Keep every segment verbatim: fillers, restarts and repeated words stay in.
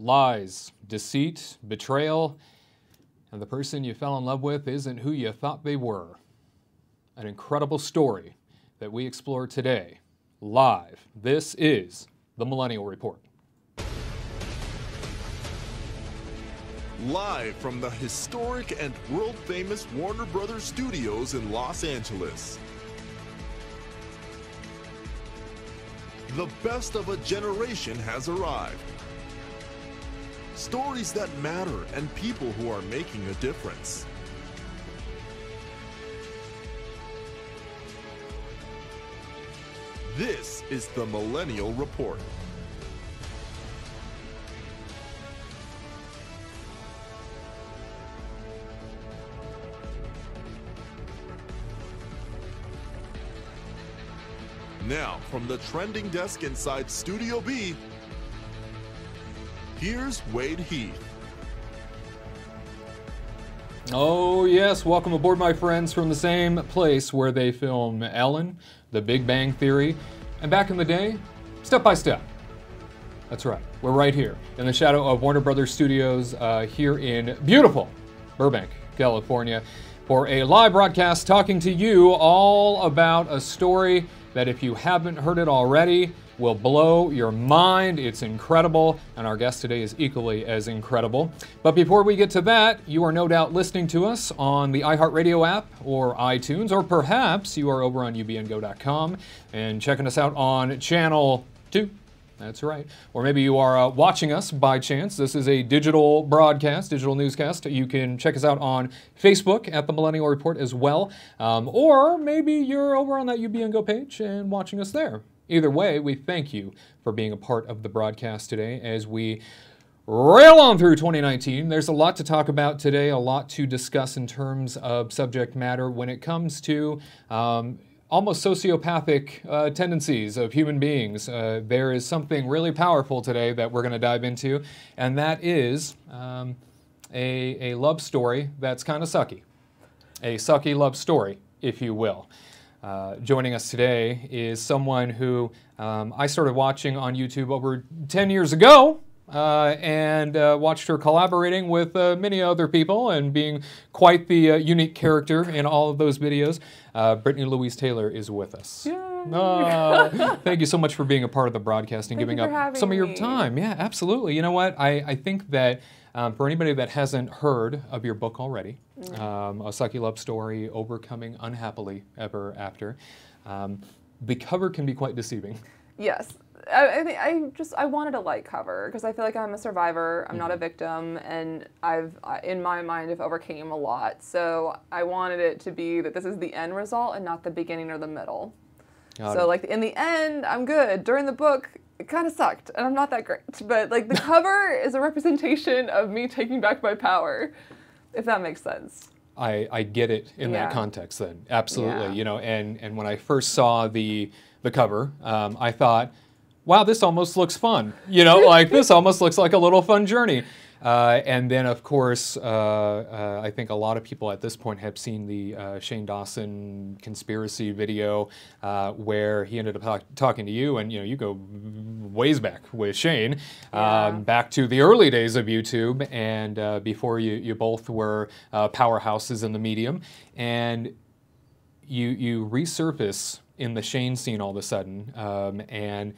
lies, deceit, betrayal, and the person you fell in love with isn't who you thought they were. An incredible story that we explore today, live. This is The Millennial Report. Live from the historic and world-famous Warner Brothers Studios in Los Angeles. The best of a generation has arrived. Stories that matter and people who are making a difference. This is The Millennial Report. Now, from the trending desk inside Studio B, here's Wade Heath. Oh yes, welcome aboard my friends from the same place where they film Ellen, The Big Bang Theory, and back in the day, Step by Step. That's right, we're right here in the shadow of Warner Brothers Studios uh, here in beautiful Burbank, California, for a live broadcast talking to you all about a story that if you haven't heard it already, will blow your mind. It's incredible, and our guest today is equally as incredible. But before we get to that, you are no doubt listening to us on the iHeartRadio app or iTunes, or perhaps you are over on u b n go dot com and checking us out on channel two. That's right. Or maybe you are uh, watching us by chance. This is a digital broadcast, digital newscast. You can check us out on Facebook at The Millennial Report as well. Um, or maybe you're over on that U B N Go page and watching us there. Either way, we thank you for being a part of the broadcast today as we rail on through twenty nineteen. There's a lot to talk about today, a lot to discuss in terms of subject matter when it comes to um, almost sociopathic uh, tendencies of human beings. Uh, there is something really powerful today that we're going to dive into, and that is um, a, a love story that's kind of sucky. A sucky love story, if you will. Uh, joining us today is someone who um, I started watching on YouTube over ten years ago. Uh, and uh, watched her collaborating with uh, many other people and being quite the uh, unique character in all of those videos. Uh, Brittani Louise Taylor is with us. Yay. Uh, thank you so much for being a part of the broadcast and thank giving up some me. of your time. Yeah, absolutely. You know what? I, I think that um, for anybody that hasn't heard of your book already, mm. um, A Sucky Love Story, Overcoming Unhappily Ever After, um, the cover can be quite deceiving. Yes. I, I, I just I wanted a light cover because I feel like I'm a survivor. I'm mm-hmm. not a victim, and I've in my mind I've overcame a lot. So I wanted it to be that this is the end result and not the beginning or the middle. Got so it. Like in the end, I'm good. During the book, it kind of sucked, and I'm not that great. But like the cover is a representation of me taking back my power, if that makes sense. I, I get it in yeah. that context then. Absolutely, yeah. you know. And and when I first saw the the cover, um, I thought, wow, this almost looks fun. You know, like this almost looks like a little fun journey. Uh, and then, of course, uh, uh, I think a lot of people at this point have seen the uh, Shane Dawson conspiracy video uh, where he ended up talk talking to you, and you know, you go ways back with Shane, um, yeah. back to the early days of YouTube, and uh, before you, you both were uh, powerhouses in the medium, and you you resurface in the Shane scene all of a sudden, um, and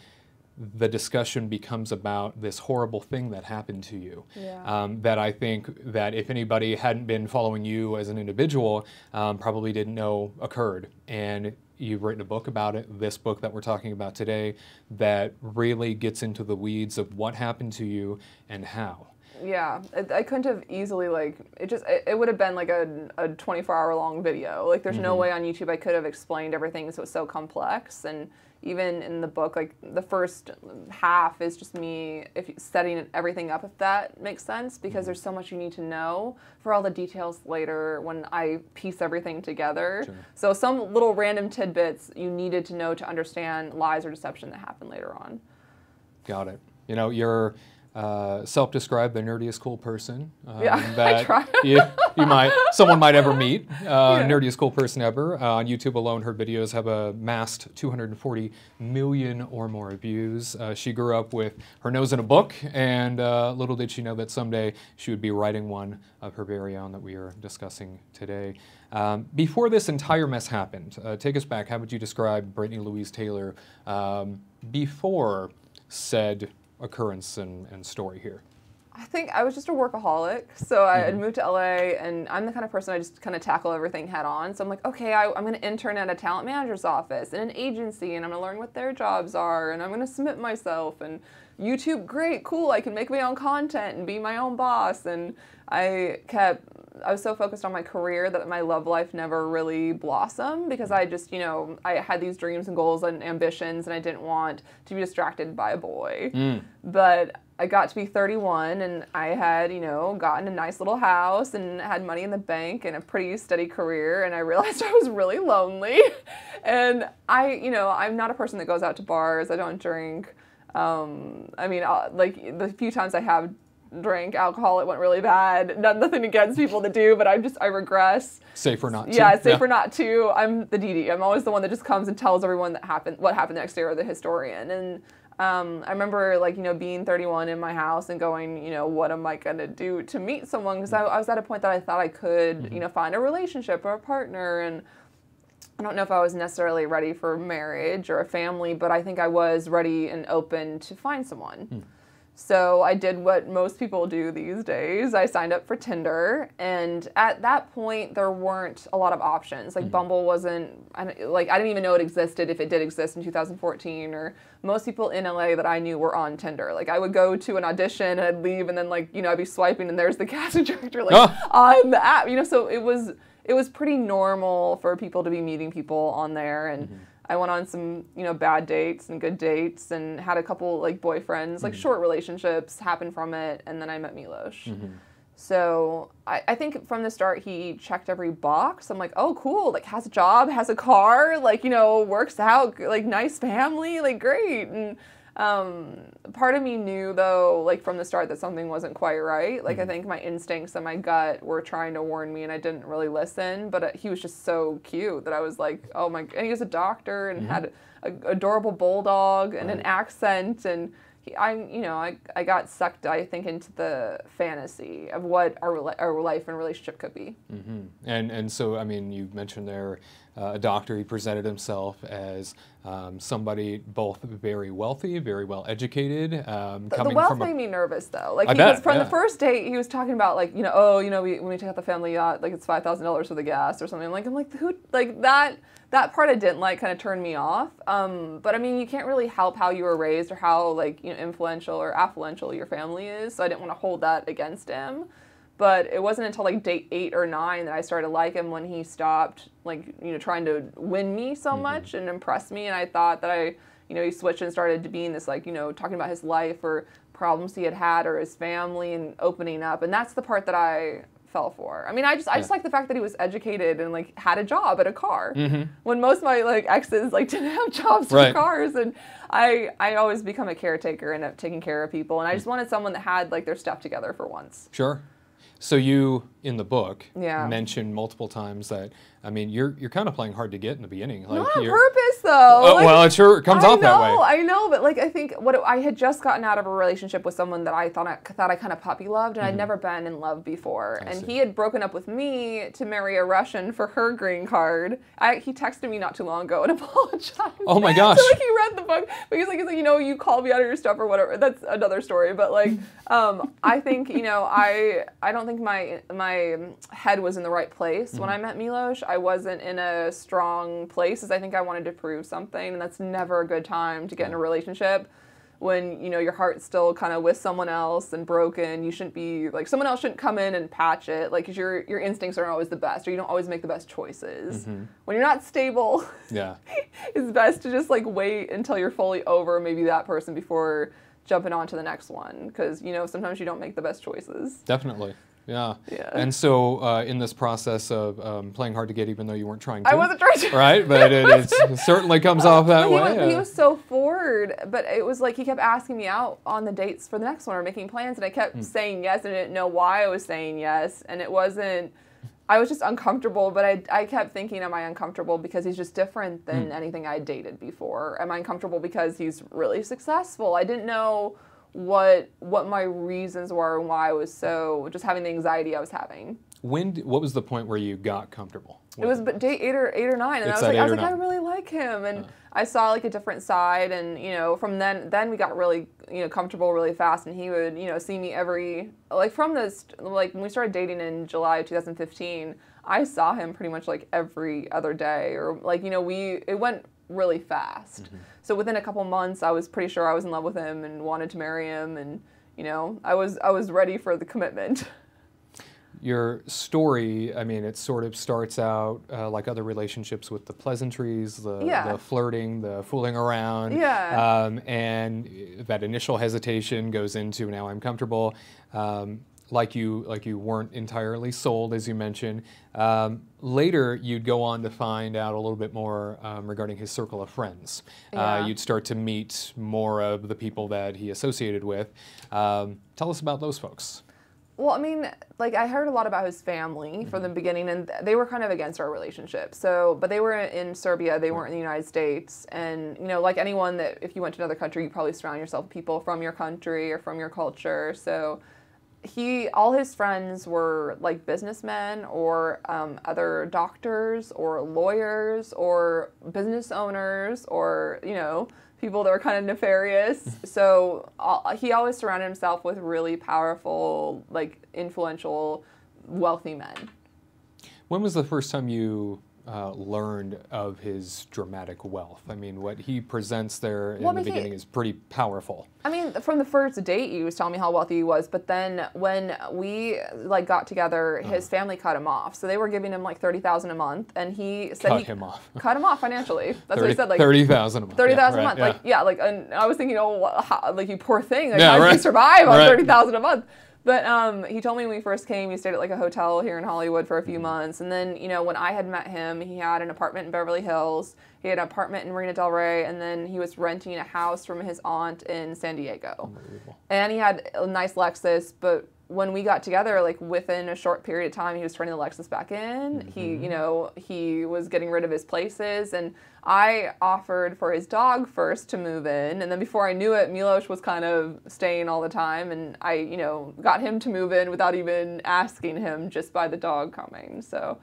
the discussion becomes about this horrible thing that happened to you. Yeah. Um, that I think that if anybody hadn't been following you as an individual, um, probably didn't know occurred. And you've written a book about it, this book that we're talking about today, that really gets into the weeds of what happened to you and how. Yeah, I, I couldn't have easily, like, it just, it, it would have been like a twenty-four hour long video. Like, there's mm-hmm. no way on YouTube I could have explained everything, so it's so complex. And even in the book, like, the first half is just me if setting everything up, if that makes sense, because there's so much you need to know for all the details later when I piece everything together. Sure. So some little random tidbits you needed to know to understand lies or deception that happened later on. Got it. You know, you're... Uh, self-described the nerdiest cool person um, yeah, that I try. you, you might, someone might ever meet. Uh, yeah. Nerdiest cool person ever. Uh, on YouTube alone, her videos have a massed two hundred forty million or more views. Uh, she grew up with her nose in a book, and uh, little did she know that someday she would be writing one of her very own that we are discussing today. Um, before this entire mess happened, uh, take us back. How would you describe Brittani Louise Taylor um, before said occurrence and, and story here? I think I was just a workaholic, so I had mm-hmm. moved to L A, and I'm the kind of person I just kind of tackle everything head on. So I'm like, okay, I, I'm going to intern at a talent manager's office in an agency, and I'm going to learn what their jobs are, and I'm going to submit myself, and YouTube, great, cool, I can make my own content and be my own boss. And I kept, I was so focused on my career that my love life never really blossomed, because I just, you know, I had these dreams and goals and ambitions, and I didn't want to be distracted by a boy. Mm. But I got to be thirty-one, and I had, you know, gotten a nice little house and had money in the bank and a pretty steady career, and I realized I was really lonely. And I, you know, I'm not a person that goes out to bars. I don't drink. Um, I mean, I'll, like, the few times I have drank alcohol, it went really bad. Not, nothing against people that do, but I'm just, I regress. Safer not to. Yeah, safer yeah. not to. I'm the D D. I'm always the one that just comes and tells everyone that happened, what happened the next day, or the historian. And Um, I remember, like, you know, being thirty-one in my house and going, you know, what am I going to do to meet someone? Because I, I was at a point that I thought I could, mm-hmm. you know, find a relationship or a partner. And I don't know if I was necessarily ready for marriage or a family, but I think I was ready and open to find someone. Mm. So I did what most people do these days. I signed up for Tinder, and at that point, there weren't a lot of options. Like, mm-hmm. Bumble wasn't, I don't, like, I didn't even know it existed, if it did exist, in two thousand fourteen, or most people in L A that I knew were on Tinder. Like, I would go to an audition, and I'd leave, and then, like, you know, I'd be swiping, and there's the casting director, like, oh. on the app. You know, so it was, it was pretty normal for people to be meeting people on there, and mm-hmm. I went on some, you know, bad dates and good dates, and had a couple, like, boyfriends, like, mm-hmm. short relationships happen from it, and then I met Miloš. Mm-hmm. So I, I think from the start, he checked every box. I'm like, oh, cool, like, has a job, has a car, like, you know, works out, like, nice family, like, great. And um, part of me knew, though, like, from the start that something wasn't quite right. Like, mm-hmm. I think my instincts and my gut were trying to warn me, and I didn't really listen, but uh, he was just so cute that I was like, oh my, and he was a doctor, and mm-hmm. had an adorable bulldog and right. an accent, and he, I, you know, I, I got sucked, I think, into the fantasy of what our, our life and relationship could be. Mm-hmm. And, and so, I mean, you mentioned there, Uh, a doctor. He presented himself as um, somebody both very wealthy, very well educated. Um, the, coming the wealth from a, made me nervous, though. Like, I he bet, was from yeah. the first date, he was talking about, like, you know, oh, you know, we, when we take out the family yacht, like, it's five thousand dollars for the gas or something. I'm like, I'm like, who? Like that. That part I didn't like. Kind of turned me off. Um, but I mean, you can't really help how you were raised or how, like, you know, influential or affluential your family is. So I didn't want to hold that against him. But it wasn't until, like, date eight or nine that I started to like him, when he stopped, like, you know, trying to win me so mm-hmm. much and impress me. And I thought that I, you know, he switched and started to being this, like, you know, talking about his life or problems he had had or his family and opening up. And that's the part that I fell for. I mean, I just, I just yeah. like the fact that he was educated and, like, had a job at a car mm-hmm. when most of my, like, exes, like, didn't have jobs right. for cars. And I, I always become a caretaker and taking care of people. And I just mm-hmm. wanted someone that had, like, their stuff together for once. Sure. So you, in the book, yeah. mentioned multiple times that, I mean, you're you're kind of playing hard to get in the beginning. Like, not on purpose, though. Oh, like, well, it sure comes I off know, that way. I know, but, like, I think what it, I had just gotten out of a relationship with someone that I thought I, thought I kind of puppy loved, and mm-hmm. I'd never been in love before. I and see. He had broken up with me to marry a Russian for her green card. I, he texted me not too long ago and apologized. Oh, my gosh. So, like, he read the book, but he's like, he's like, you know, you called me out of your stuff or whatever. That's another story. But, like, um, I think, you know, I I don't think my, my head was in the right place mm-hmm. when I met Miloš. I wasn't in a strong place, as I think I wanted to prove something, and that's never a good time to get in a relationship when, you know, your heart's still kind of with someone else and broken. You shouldn't be, like, someone else shouldn't come in and patch it, like, because your, your instincts aren't always the best, or you don't always make the best choices. Mm-hmm. When you're not stable, yeah, it's best to just, like, wait until you're fully over maybe that person before jumping on to the next one, because, you know, sometimes you don't make the best choices. Definitely. Yeah. yeah. And so uh, in this process of um, playing hard to get, even though you weren't trying to. I wasn't trying to. Right? But it, it's, it certainly comes uh, off that he way. Was, yeah. He was so forward, but it was like he kept asking me out on the dates for the next one or making plans, and I kept mm. saying yes, and I didn't know why I was saying yes, and it wasn't, I was just uncomfortable, but I, I kept thinking, am I uncomfortable because he's just different than mm. anything I dated before? Am I uncomfortable because he's really successful? I didn't know what what my reasons were and why I was so, just having the anxiety I was having. When, what was the point where you got comfortable? It was but day eight or eight or nine, and I was like, I was like, I really like him, and uh. I saw like a different side, and you know, from then, then we got really, you know, comfortable really fast, and he would, you know, see me every, like from this, like when we started dating in July two thousand fifteen, I saw him pretty much like every other day, or like, you know, we, it went really fast. Mm-hmm. So within a couple months, I was pretty sure I was in love with him and wanted to marry him, and you know, I was I was ready for the commitment. Your story, I mean, it sort of starts out uh, like other relationships with the pleasantries, the, yeah. the flirting, the fooling around, yeah. um, and that initial hesitation goes into now I'm comfortable, um, like you like you weren't entirely sold, as you mentioned. Um, later, you'd go on to find out a little bit more um, regarding his circle of friends. Yeah. Uh, you'd start to meet more of the people that he associated with. Um, tell us about those folks. Well, I mean, like I heard a lot about his family mm-hmm. from the beginning, and they were kind of against our relationship. So, but they were in Serbia, they weren't in the United States. And, you know, like anyone that if you went to another country, you probably surround yourself with people from your country or from your culture. So he, all his friends were like businessmen or um, other doctors or lawyers or business owners or, you know, people that were kind of nefarious. So uh, he always surrounded himself with really powerful, like influential, wealthy men. When was the first time you uh, learned of his dramatic wealth? I mean, what he presents there in well, the beginning he, is pretty powerful. I mean, from the first date, he was telling me how wealthy he was, but then when we like got together, his uh. family cut him off. So they were giving him like thirty thousand dollars a month, and he said cut he him off. Cut him off financially. That's thirty, what he said. Like thirty thousand dollars a month. thirty thousand dollars yeah, right, a month. Yeah. Like yeah, like and I was thinking, oh, how, like you poor thing. Like yeah, how right. do you survive on right. thirty thousand dollars a month? But um, he told me when we first came, he stayed at like a hotel here in Hollywood for a few months. And then, you know, when I had met him, he had an apartment in Beverly Hills. He had an apartment in Marina Del Rey. And then he was renting a house from his aunt in San Diego. And he had a nice Lexus. But when we got together, like within a short period of time, he was turning the Lexus back in. Mm-hmm. He, you know, he was getting rid of his places. And I offered for his dog first to move in. And then before I knew it, Miloš was kind of staying all the time. And I, you know, got him to move in without even asking him, just by the dog coming. So,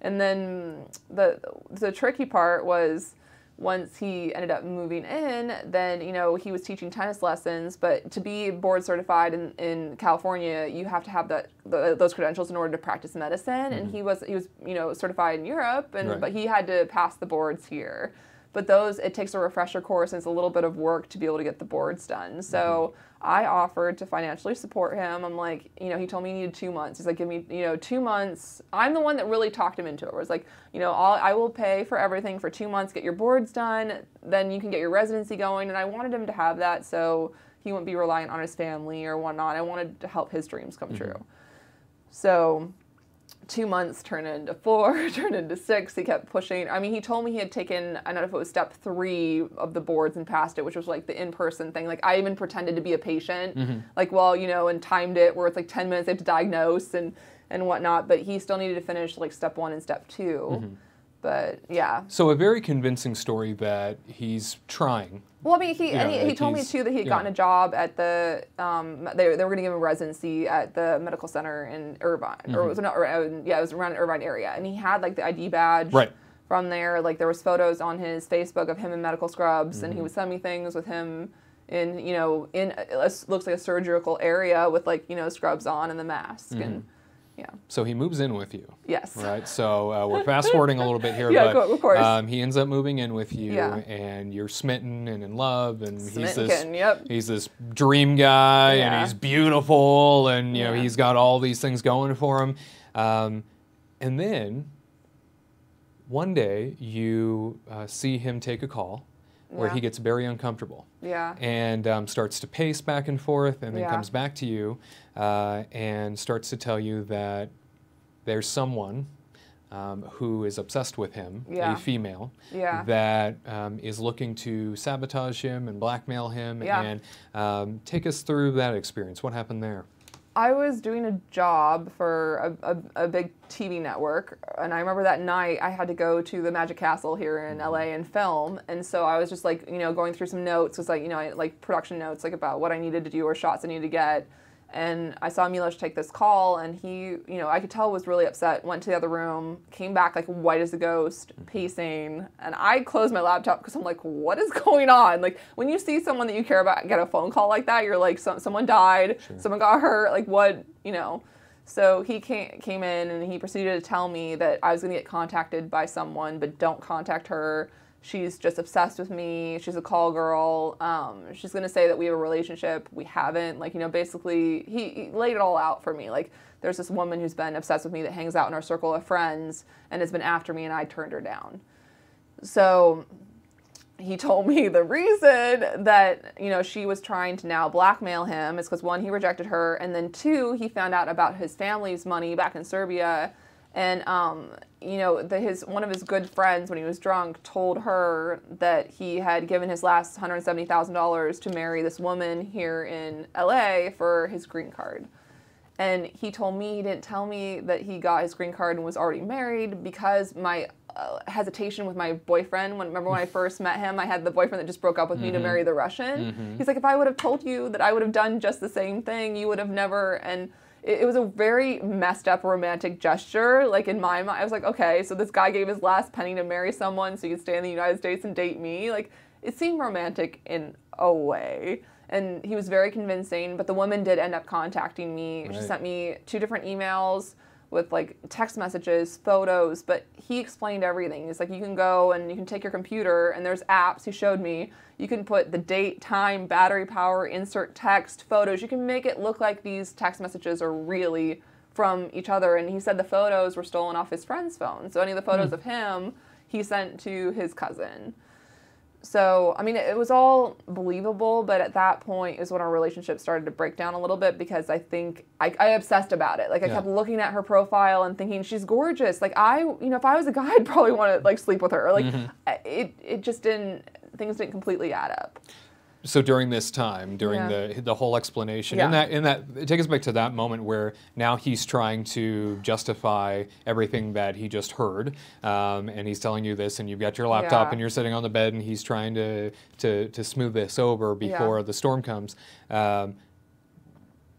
and then the, the tricky part was, once he ended up moving in, then, you know, he was teaching tennis lessons, but to be board certified in, in California, you have to have that the, those credentials in order to practice medicine, mm-hmm. and he was, he was, you know, certified in Europe, and right. but he had to pass the boards here. But those, it takes a refresher course, and it's a little bit of work to be able to get the boards done. So mm-hmm. I offered to financially support him. I'm like, you know, he told me he needed two months. He's like, give me, you know, two months. I'm the one that really talked him into it. It was like, you know, I'll, I will pay for everything for two months, get your boards done, then you can get your residency going. And I wanted him to have that so he wouldn't be reliant on his family or whatnot. I wanted to help his dreams come mm-hmm. true. So two months turned into four, turned into six. He kept pushing. I mean, he told me he had taken, I don't know if it was step three of the boards and passed it, which was like the in-person thing. Like I even pretended to be a patient, mm-hmm. like, well, you know, and timed it where it's like ten minutes they have to diagnose and, and whatnot. But he still needed to finish like step one and step two. Mm-hmm. But yeah. So a very convincing story that he's trying. Well, I mean, he yeah, and he, like he told me too that he had gotten yeah. a job at the um they they were going to give him residency at the medical center in Irvine mm-hmm. or it was not yeah it was around the Irvine area, and he had like the I D badge right. from there. Like there was photos on his Facebook of him in medical scrubs, mm-hmm. and he would send me things with him in you know in it looks like a surgical area with like you know scrubs on and the mask mm-hmm. and. Yeah. So he moves in with you. Yes. Right. So uh, we're fast forwarding a little bit here, yeah, but of course. Um, he ends up moving in with you, yeah. and you're smitten and in love, and smitten, he's this yep. he's this dream guy, yeah. and he's beautiful, and you know yeah. he's got all these things going for him, um, and then one day you uh, see him take a call where yeah. he gets very uncomfortable yeah. and um, starts to pace back and forth, and then yeah. comes back to you uh, and starts to tell you that there's someone um, who is obsessed with him, yeah. a female, yeah. that um, is looking to sabotage him and blackmail him. Yeah. And um, take us through that experience. What happened there? I was doing a job for a, a, a big T V network, and I remember that night I had to go to the Magic Castle here in L A and film, and so I was just like, you know, going through some notes, was like, you know, like production notes, like about what I needed to do or shots I needed to get, and I saw Miloš take this call, and he, you know, I could tell was really upset, went to the other room, came back like white as a ghost, pacing, and I closed my laptop because I'm like, what is going on? Like, when you see someone that you care about get a phone call like that, you're like, so someone died, sure. someone got hurt, like what, you know. So he came, came in and he proceeded to tell me that I was going to get contacted by someone, but don't contact her. She's just obsessed with me. She's a call girl. Um, she's going to say that we have a relationship. We haven't. Like, you know, basically, he, he laid it all out for me. Like, there's this woman who's been obsessed with me that hangs out in our circle of friends and has been after me, and I turned her down. So he told me the reason that, you know, she was trying to now blackmail him is because, one, he rejected her, and then, two, he found out about his family's money back in Serbia. And, um, you know, the, his one of his good friends, when he was drunk, told her that he had given his last one hundred seventy thousand dollars to marry this woman here in L A for his green card. And he told me he didn't tell me that he got his green card and was already married because my uh, hesitation with my boyfriend, when, remember when I first met him, I had the boyfriend that just broke up with mm-hmm. me to marry the Russian? Mm-hmm. He's like, if I would have told you that I would have done just the same thing, you would have never... and. It was a very messed up romantic gesture. Like, in my mind, I was like, okay, so this guy gave his last penny to marry someone so he could stay in the United States and date me. Like, it seemed romantic in a way. And he was very convincing, but the woman did end up contacting me. Right. She sent me two different emails with, like, text messages, photos, but he explained everything. He's like, you can go and you can take your computer, and there's apps he showed me. You can put the date, time, battery power, insert text, photos. You can make it look like these text messages are really from each other. And he said the photos were stolen off his friend's phone. So any of the photos mm. of him, he sent to his cousin. So, I mean, it was all believable, but at that point is when our relationship started to break down a little bit because I think I, I obsessed about it. Like, I yeah. kept looking at her profile and thinking, she's gorgeous. Like, I, you know, if I was a guy, I'd probably want to, like, sleep with her. Like, mm-hmm. it, it just didn't, things didn't completely add up. So during this time, during yeah. the the whole explanation, yeah. in that in that take us back to that moment where now he's trying to justify everything that he just heard, um, and he's telling you this, and you've got your laptop, yeah. and you're sitting on the bed, and he's trying to to, to smooth this over before yeah. the storm comes. Um,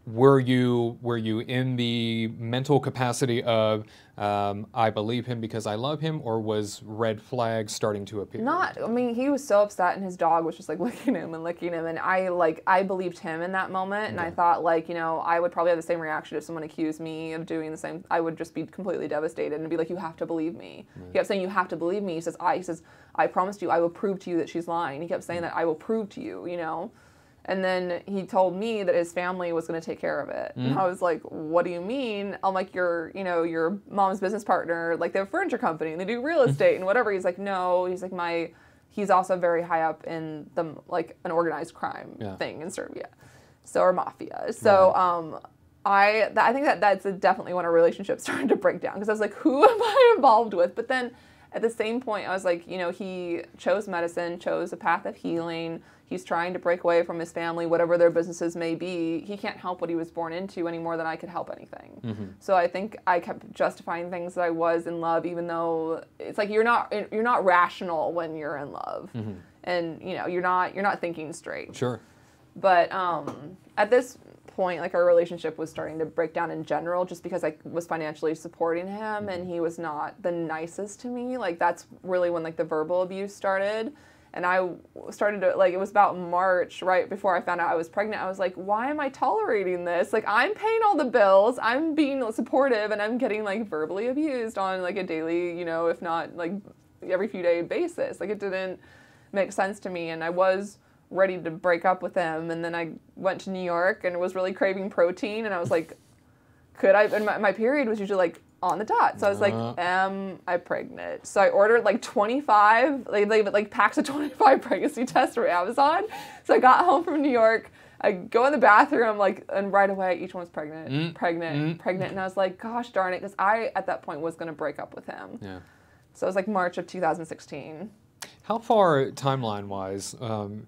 Were you were you in the mental capacity of um, I believe him because I love him, or was red flags starting to appear? Not, I mean, he was so upset, and his dog was just like licking him and licking him, and I like I believed him in that moment, and yeah. I thought, like, you know, I would probably have the same reaction if someone accused me of doing the same. I would just be completely devastated and be like, you have to believe me. Right. He kept saying, you have to believe me. He says, I he says I promised you, I will prove to you that she's lying. He kept saying that I will prove to you, you know. And then he told me that his family was going to take care of it. Mm. And I was like, what do you mean? I'm like, your, you know, your mom's business partner, like, they have a furniture company and they do real estate and whatever. He's like, no, he's like my, he's also very high up in the, like, an organized crime yeah. thing in Serbia. So, or mafia. So, right. um, I, th- I think that that's definitely when our relationship started to break down because I was like, who am I involved with? But then at the same point, I was like, you know, he chose medicine, chose a path of healing. He's trying to break away from his family, whatever their businesses may be. He can't help what he was born into any more than I could help anything. Mm-hmm. So I think I kept justifying things that I was in love, even though it's like you're not you're not rational when you're in love, mm-hmm. and you know you're not you're not thinking straight. Sure. But um, at this point, like, our relationship was starting to break down in general, just because I was financially supporting him, mm-hmm. and he was not the nicest to me. Like, that's really when, like, the verbal abuse started. And I started to, like, it was about March, right before I found out I was pregnant. I was like, why am I tolerating this? Like, I'm paying all the bills, I'm being supportive, and I'm getting, like, verbally abused on, like, a daily, you know, if not, like, every few day basis. Like, it didn't make sense to me, and I was ready to break up with him. And then I went to New York and was really craving protein, and I was like, could I, and my, my period was usually, like, on the dot. So I was like, am I pregnant? So I ordered like twenty-five, like, like packs of twenty-five pregnancy tests from Amazon. So I got home from New York. I go in the bathroom, like, and right away, each one's pregnant, mm. pregnant, mm. pregnant. And I was like, gosh darn it, because I, at that point, was going to break up with him. Yeah. So it was like March of two thousand sixteen. How far, timeline-wise, um,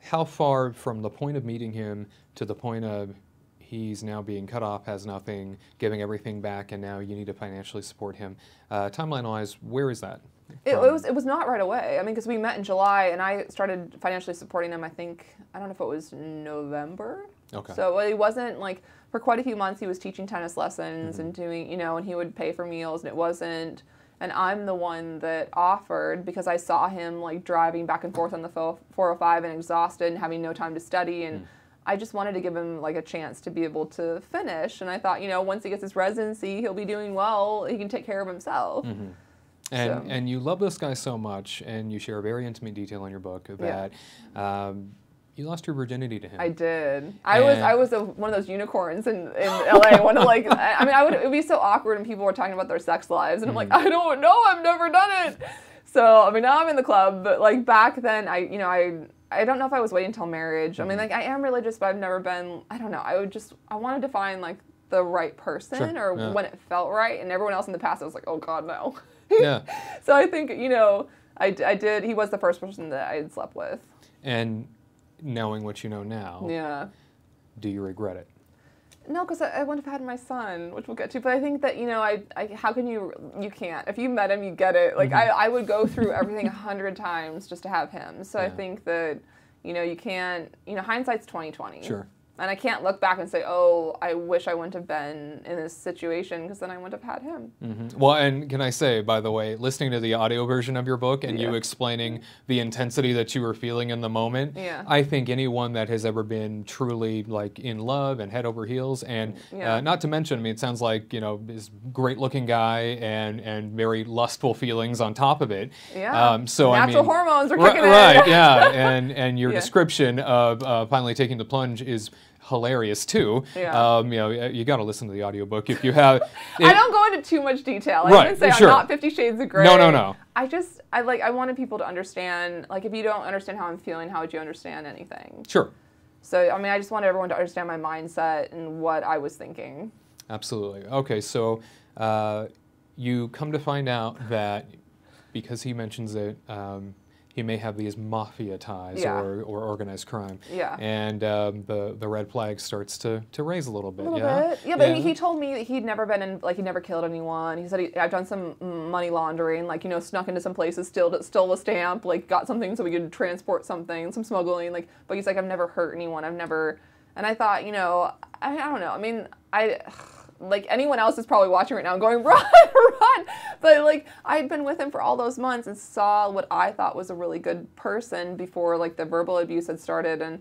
how far from the point of meeting him to the point of he's now being cut off, has nothing, giving everything back, and now you need to financially support him? Uh, timeline-wise, where is that? It, it was it was not right away. I mean, because we met in July, and I started financially supporting him, I think, I don't know if it was November. Okay. So it wasn't, like, for quite a few months he was teaching tennis lessons mm-hmm. and doing, you know, and he would pay for meals, and it wasn't. And I'm the one that offered because I saw him, like, driving back and forth on the four oh five and exhausted and having no time to study. And mm. I just wanted to give him, like, a chance to be able to finish. And I thought, you know, once he gets his residency, he'll be doing well. He can take care of himself. Mm-hmm. And, so. and you love this guy so much, and you share a very intimate detail in your book that yeah. um, you lost your virginity to him. I did. I and was I was a, one of those unicorns in, in L A. One of like I mean, I would it would be so awkward when people were talking about their sex lives, and mm-hmm. I'm like, I don't know, I've never done it. So I mean, now I'm in the club, but like back then, I you know I I don't know if I was waiting until marriage. Mm-hmm. I mean, like I am religious, but I've never been. I don't know. I would just I wanted to find like the right person sure. or yeah. when it felt right, and everyone else in the past, I was like, oh God, no. Yeah. So I think, you know, I, I did, he was the first person that I had slept with. And knowing what you know now, yeah. do you regret it? No, because I, I wouldn't have had my son, which we'll get to. But I think that, you know, I, I how can you, you can't. If you met him, you get it. Like, mm-hmm. I, I would go through everything a hundred times just to have him. So yeah. I think that, you know, you can't, you know, hindsight's twenty twenty. Sure. And I can't look back and say, oh, I wish I wouldn't have been in this situation, because then I wouldn't have had him. Mm-hmm. Well, and can I say, by the way, listening to the audio version of your book and yeah. you explaining the intensity that you were feeling in the moment, yeah. I think anyone that has ever been truly like in love and head over heels, and yeah. uh, not to mention, I mean, it sounds like, you know, this great-looking guy and, and very lustful feelings on top of it. Yeah, um, so, natural I mean, hormones are kicking in. Right, yeah, and, and your yeah. description of uh, finally taking the plunge is hilarious too. Yeah. Um, you know, you got to listen to the audiobook if you have. It, I don't go into too much detail. I right, say sure. I'm not Fifty Shades of Grey. No, no, no. I just, I like, I wanted people to understand. Like, if you don't understand how I'm feeling, how would you understand anything? Sure. So, I mean, I just wanted everyone to understand my mindset and what I was thinking. Absolutely. Okay, so uh, you come to find out that because he mentions it. Um, He may have these mafia ties yeah. or, or organized crime. Yeah. And um, the, the red flag starts to, to raise a little bit. A little yeah? bit. Yeah, but yeah. He, he told me that he'd never been in, like, he never killed anyone. He said, he, I've done some money laundering, like, you know, snuck into some places, stole, stole a stamp, like, got something so we could transport something, some smuggling, like, but he's like, I've never hurt anyone. I've never, and I thought, you know, I, I don't know. I mean, I... Ugh. Like, anyone else is probably watching right now and going, run, run. But, like, I'd been with him for all those months and saw what I thought was a really good person before, like, the verbal abuse had started. And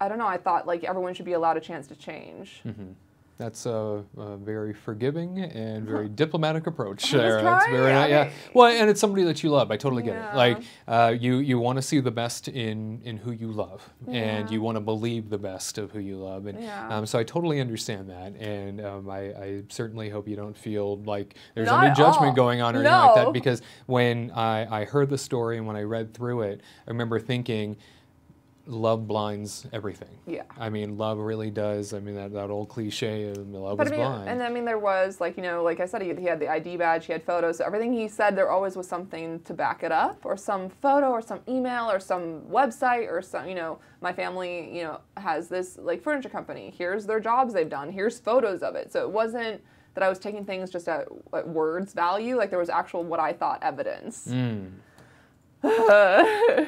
I don't know, I thought, like, everyone should be allowed a chance to change. Mm-hmm. That's a, a very forgiving and very diplomatic approach. There. That's very, yeah. yeah. Well, and it's somebody that you love. I totally get yeah. it. Like, uh, you, you want to see the best in, in who you love, yeah. and you want to believe the best of who you love. And yeah. um, so I totally understand that, and um, I, I certainly hope you don't feel like there's Not any judgment all. going on or no. anything like that, because when I, I heard the story and when I read through it, I remember thinking, love blinds everything. Yeah. I mean, love really does. I mean, that, that old cliche of love but is I mean, blind. And I mean, there was, like, you know, like I said, he, he had the I D badge, he had photos. So everything he said, there always was something to back it up, or some photo, or some email, or some website, or some, you know, my family, you know, has this, like, furniture company. Here's their jobs they've done. Here's photos of it. So it wasn't that I was taking things just at, at words value. Like, there was actual what I thought evidence. Mm. Uh,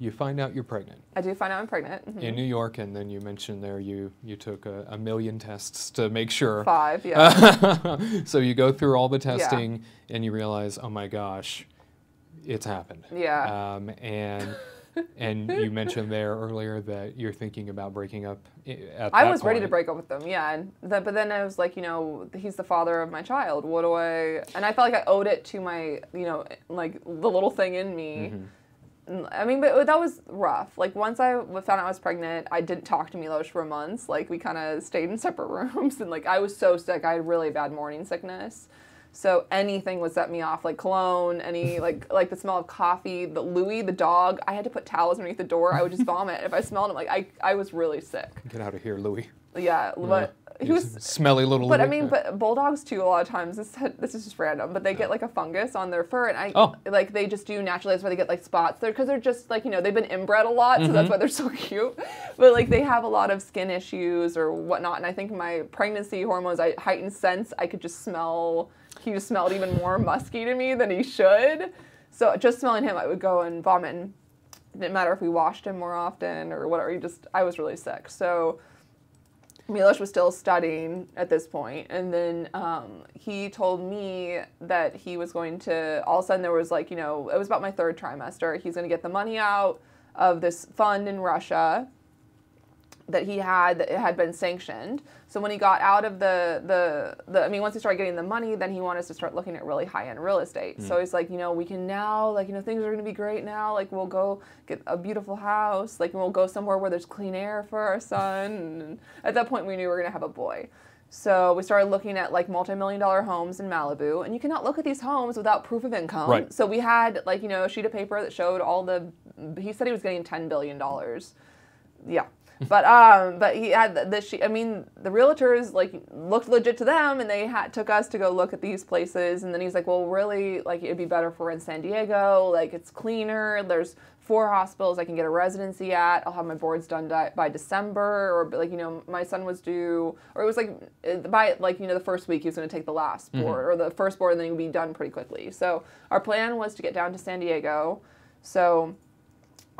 You find out you're pregnant. I do find out I'm pregnant. Mm-hmm. In New York, and then you mentioned there you, you took a, a million tests to make sure. Five, yeah. So you go through all the testing, yeah. and you realize, oh my gosh, it's happened. Yeah. Um, and and you mentioned there earlier that you're thinking about breaking up at that I was point. ready to break up with them, yeah. And the, but then I was like, you know, he's the father of my child. What do I... And I felt like I owed it to my, you know, like the little thing in me. Mm-hmm. I mean, but that was rough. Like, once I found out I was pregnant, I didn't talk to Miloš for months. Like, we kind of stayed in separate rooms, and, like, I was so sick. I had really bad morning sickness. So anything would set me off, like cologne, any, like, like the smell of coffee, the Louis, the dog. I had to put towels underneath the door. I would just vomit. If I smelled him, like, I, I was really sick. Get out of here, Louis. Yeah, yeah. But he was smelly little. But Louis. I mean, but bulldogs too. A lot of times, this this is just random. But they get like a fungus on their fur, and I oh. like they just do naturally. That's why they get like spots. They're because they're just like, you know, they've been inbred a lot, mm-hmm. so that's why they're so cute. But like they have a lot of skin issues or whatnot. And I think my pregnancy hormones, I heightened sense. I could just smell. He just smelled even more musky to me than he should. So just smelling him, I would go and vomit. And it didn't matter if we washed him more often or whatever. He just I was really sick. So. Miloš was still studying at this point, and then um, he told me that he was going to, all of a sudden there was like, you know, it was about my third trimester, he's going to get the money out of this fund in Russia that he had, that it had been sanctioned. So when he got out of the, the, the I mean, once he started getting the money, then he wanted us to start looking at really high-end real estate. Mm. So he's like, you know, we can now, like, you know, things are going to be great now. Like, we'll go get a beautiful house. Like, we'll go somewhere where there's clean air for our son. And at that point, we knew we were going to have a boy. So we started looking at, like, multi-million dollar homes in Malibu. And you cannot look at these homes without proof of income. Right. So we had, like, you know, a sheet of paper that showed all the, he said he was getting ten billion dollars. Yeah. But um, but he had the, the she, I mean, the realtors like looked legit to them, and they had, took us to go look at these places. And then he's like, well, really, like it'd be better for in San Diego. Like it's cleaner. There's four hospitals I can get a residency at. I'll have my boards done di by December, or like you know, my son was due, or it was like by like you know the first week he was going to take the last mm-hmm. board or the first board, and then he'd be done pretty quickly. So our plan was to get down to San Diego. So.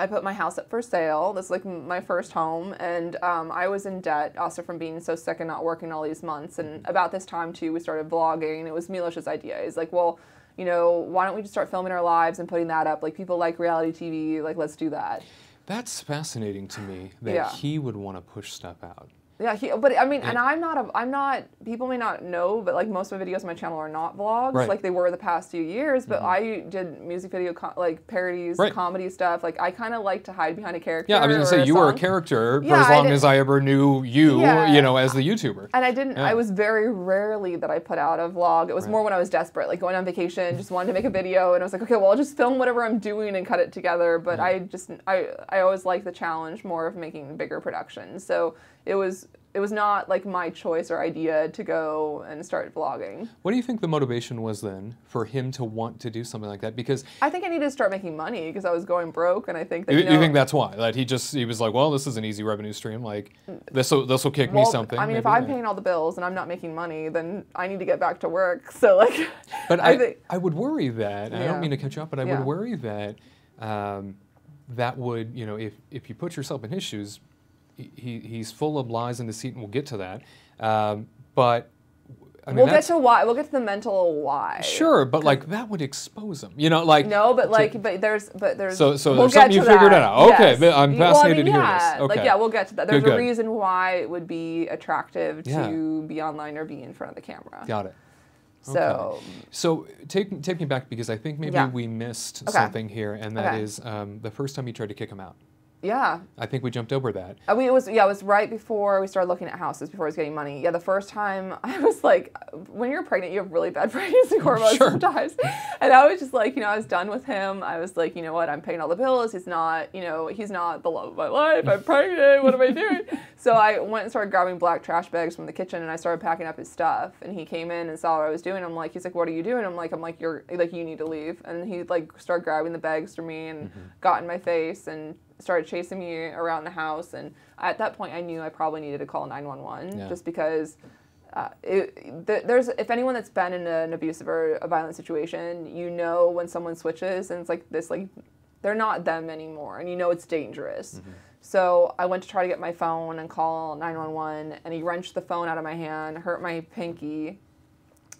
I put my house up for sale. That's like my first home, and um, I was in debt also from being so sick and not working all these months. And about this time too, we started vlogging. It was Miloš's idea. He's like, well, you know, why don't we just start filming our lives and putting that up? Like people like reality T V. Like let's do that. That's fascinating to me that yeah. he would want to push stuff out. Yeah, he, but I mean, and I'm not, a, I'm not, people may not know, but like most of the videos on my channel are not vlogs, right. like they were the past few years, but mm-hmm. I did music video, like parodies, right. comedy stuff, like I kind of like to hide behind a character. Yeah, I was going to say, you song. were a character yeah, for as long as I ever knew you, yeah. you know, as the YouTuber. And I didn't, yeah. I was very rarely that I put out a vlog. It was right. more when I was desperate, like going on vacation, just wanted to make a video, and I was like, okay, well, I'll just film whatever I'm doing and cut it together, but yeah. I just, I, I always like the challenge more of making bigger productions, so it was It was not like my choice or idea to go and start vlogging. What do you think the motivation was then for him to want to do something like that? Because I think I needed to start making money because I was going broke, and I think that you, you, know, you think that's why that he just he was like, well, this is an easy revenue stream. Like this will this will kick well, me something. I mean, maybe. If I'm paying all the bills and I'm not making money, then I need to get back to work. So like, but I I, think, I would worry that yeah. I don't mean to catch up, but I yeah. would worry that um, that would you know if if you put yourself in his shoes. He, he's full of lies and deceit, and we'll get to that. Um, but I mean, we'll get to why. We'll get to the mental why. Sure, but like that would expose him, you know? Like no, but like to, but there's but there's so so we'll there's something you that. figured it out. Yes. Okay, I'm fascinated well, I mean, to hear yeah. this. Okay. Like yeah, we'll get to that. There's good, a good. reason why it would be attractive to yeah. be online or be in front of the camera. Got it. So, okay. so take take me back because I think maybe yeah. we missed okay. something here, and that okay. is um, the first time you tried to kick him out. Yeah. I think we jumped over that. I mean, it was, yeah, it was right before we started looking at houses, before I was getting money. Yeah, the first time I was like, when you're pregnant, you have really bad pregnancy hormones sure. sometimes. And I was just like, you know, I was done with him. I was like, you know what, I'm paying all the bills. He's not, you know, he's not the love of my life. I'm pregnant. What am I doing? So I went and started grabbing black trash bags from the kitchen, and I started packing up his stuff. And he came in and saw what I was doing. I'm like, he's like, what are you doing? I'm like, I'm like, you're like, you need to leave. And he like started grabbing the bags from me and mm-hmm. got in my face and started chasing me around the house, and at that point I knew I probably needed to call nine one one yeah. just because uh, it, th there's if anyone that's been in an abusive or a violent situation, you know when someone switches and it's like this, like they're not them anymore, and you know it's dangerous. Mm-hmm. So I went to try to get my phone and call nine one one, and he wrenched the phone out of my hand, hurt my pinky.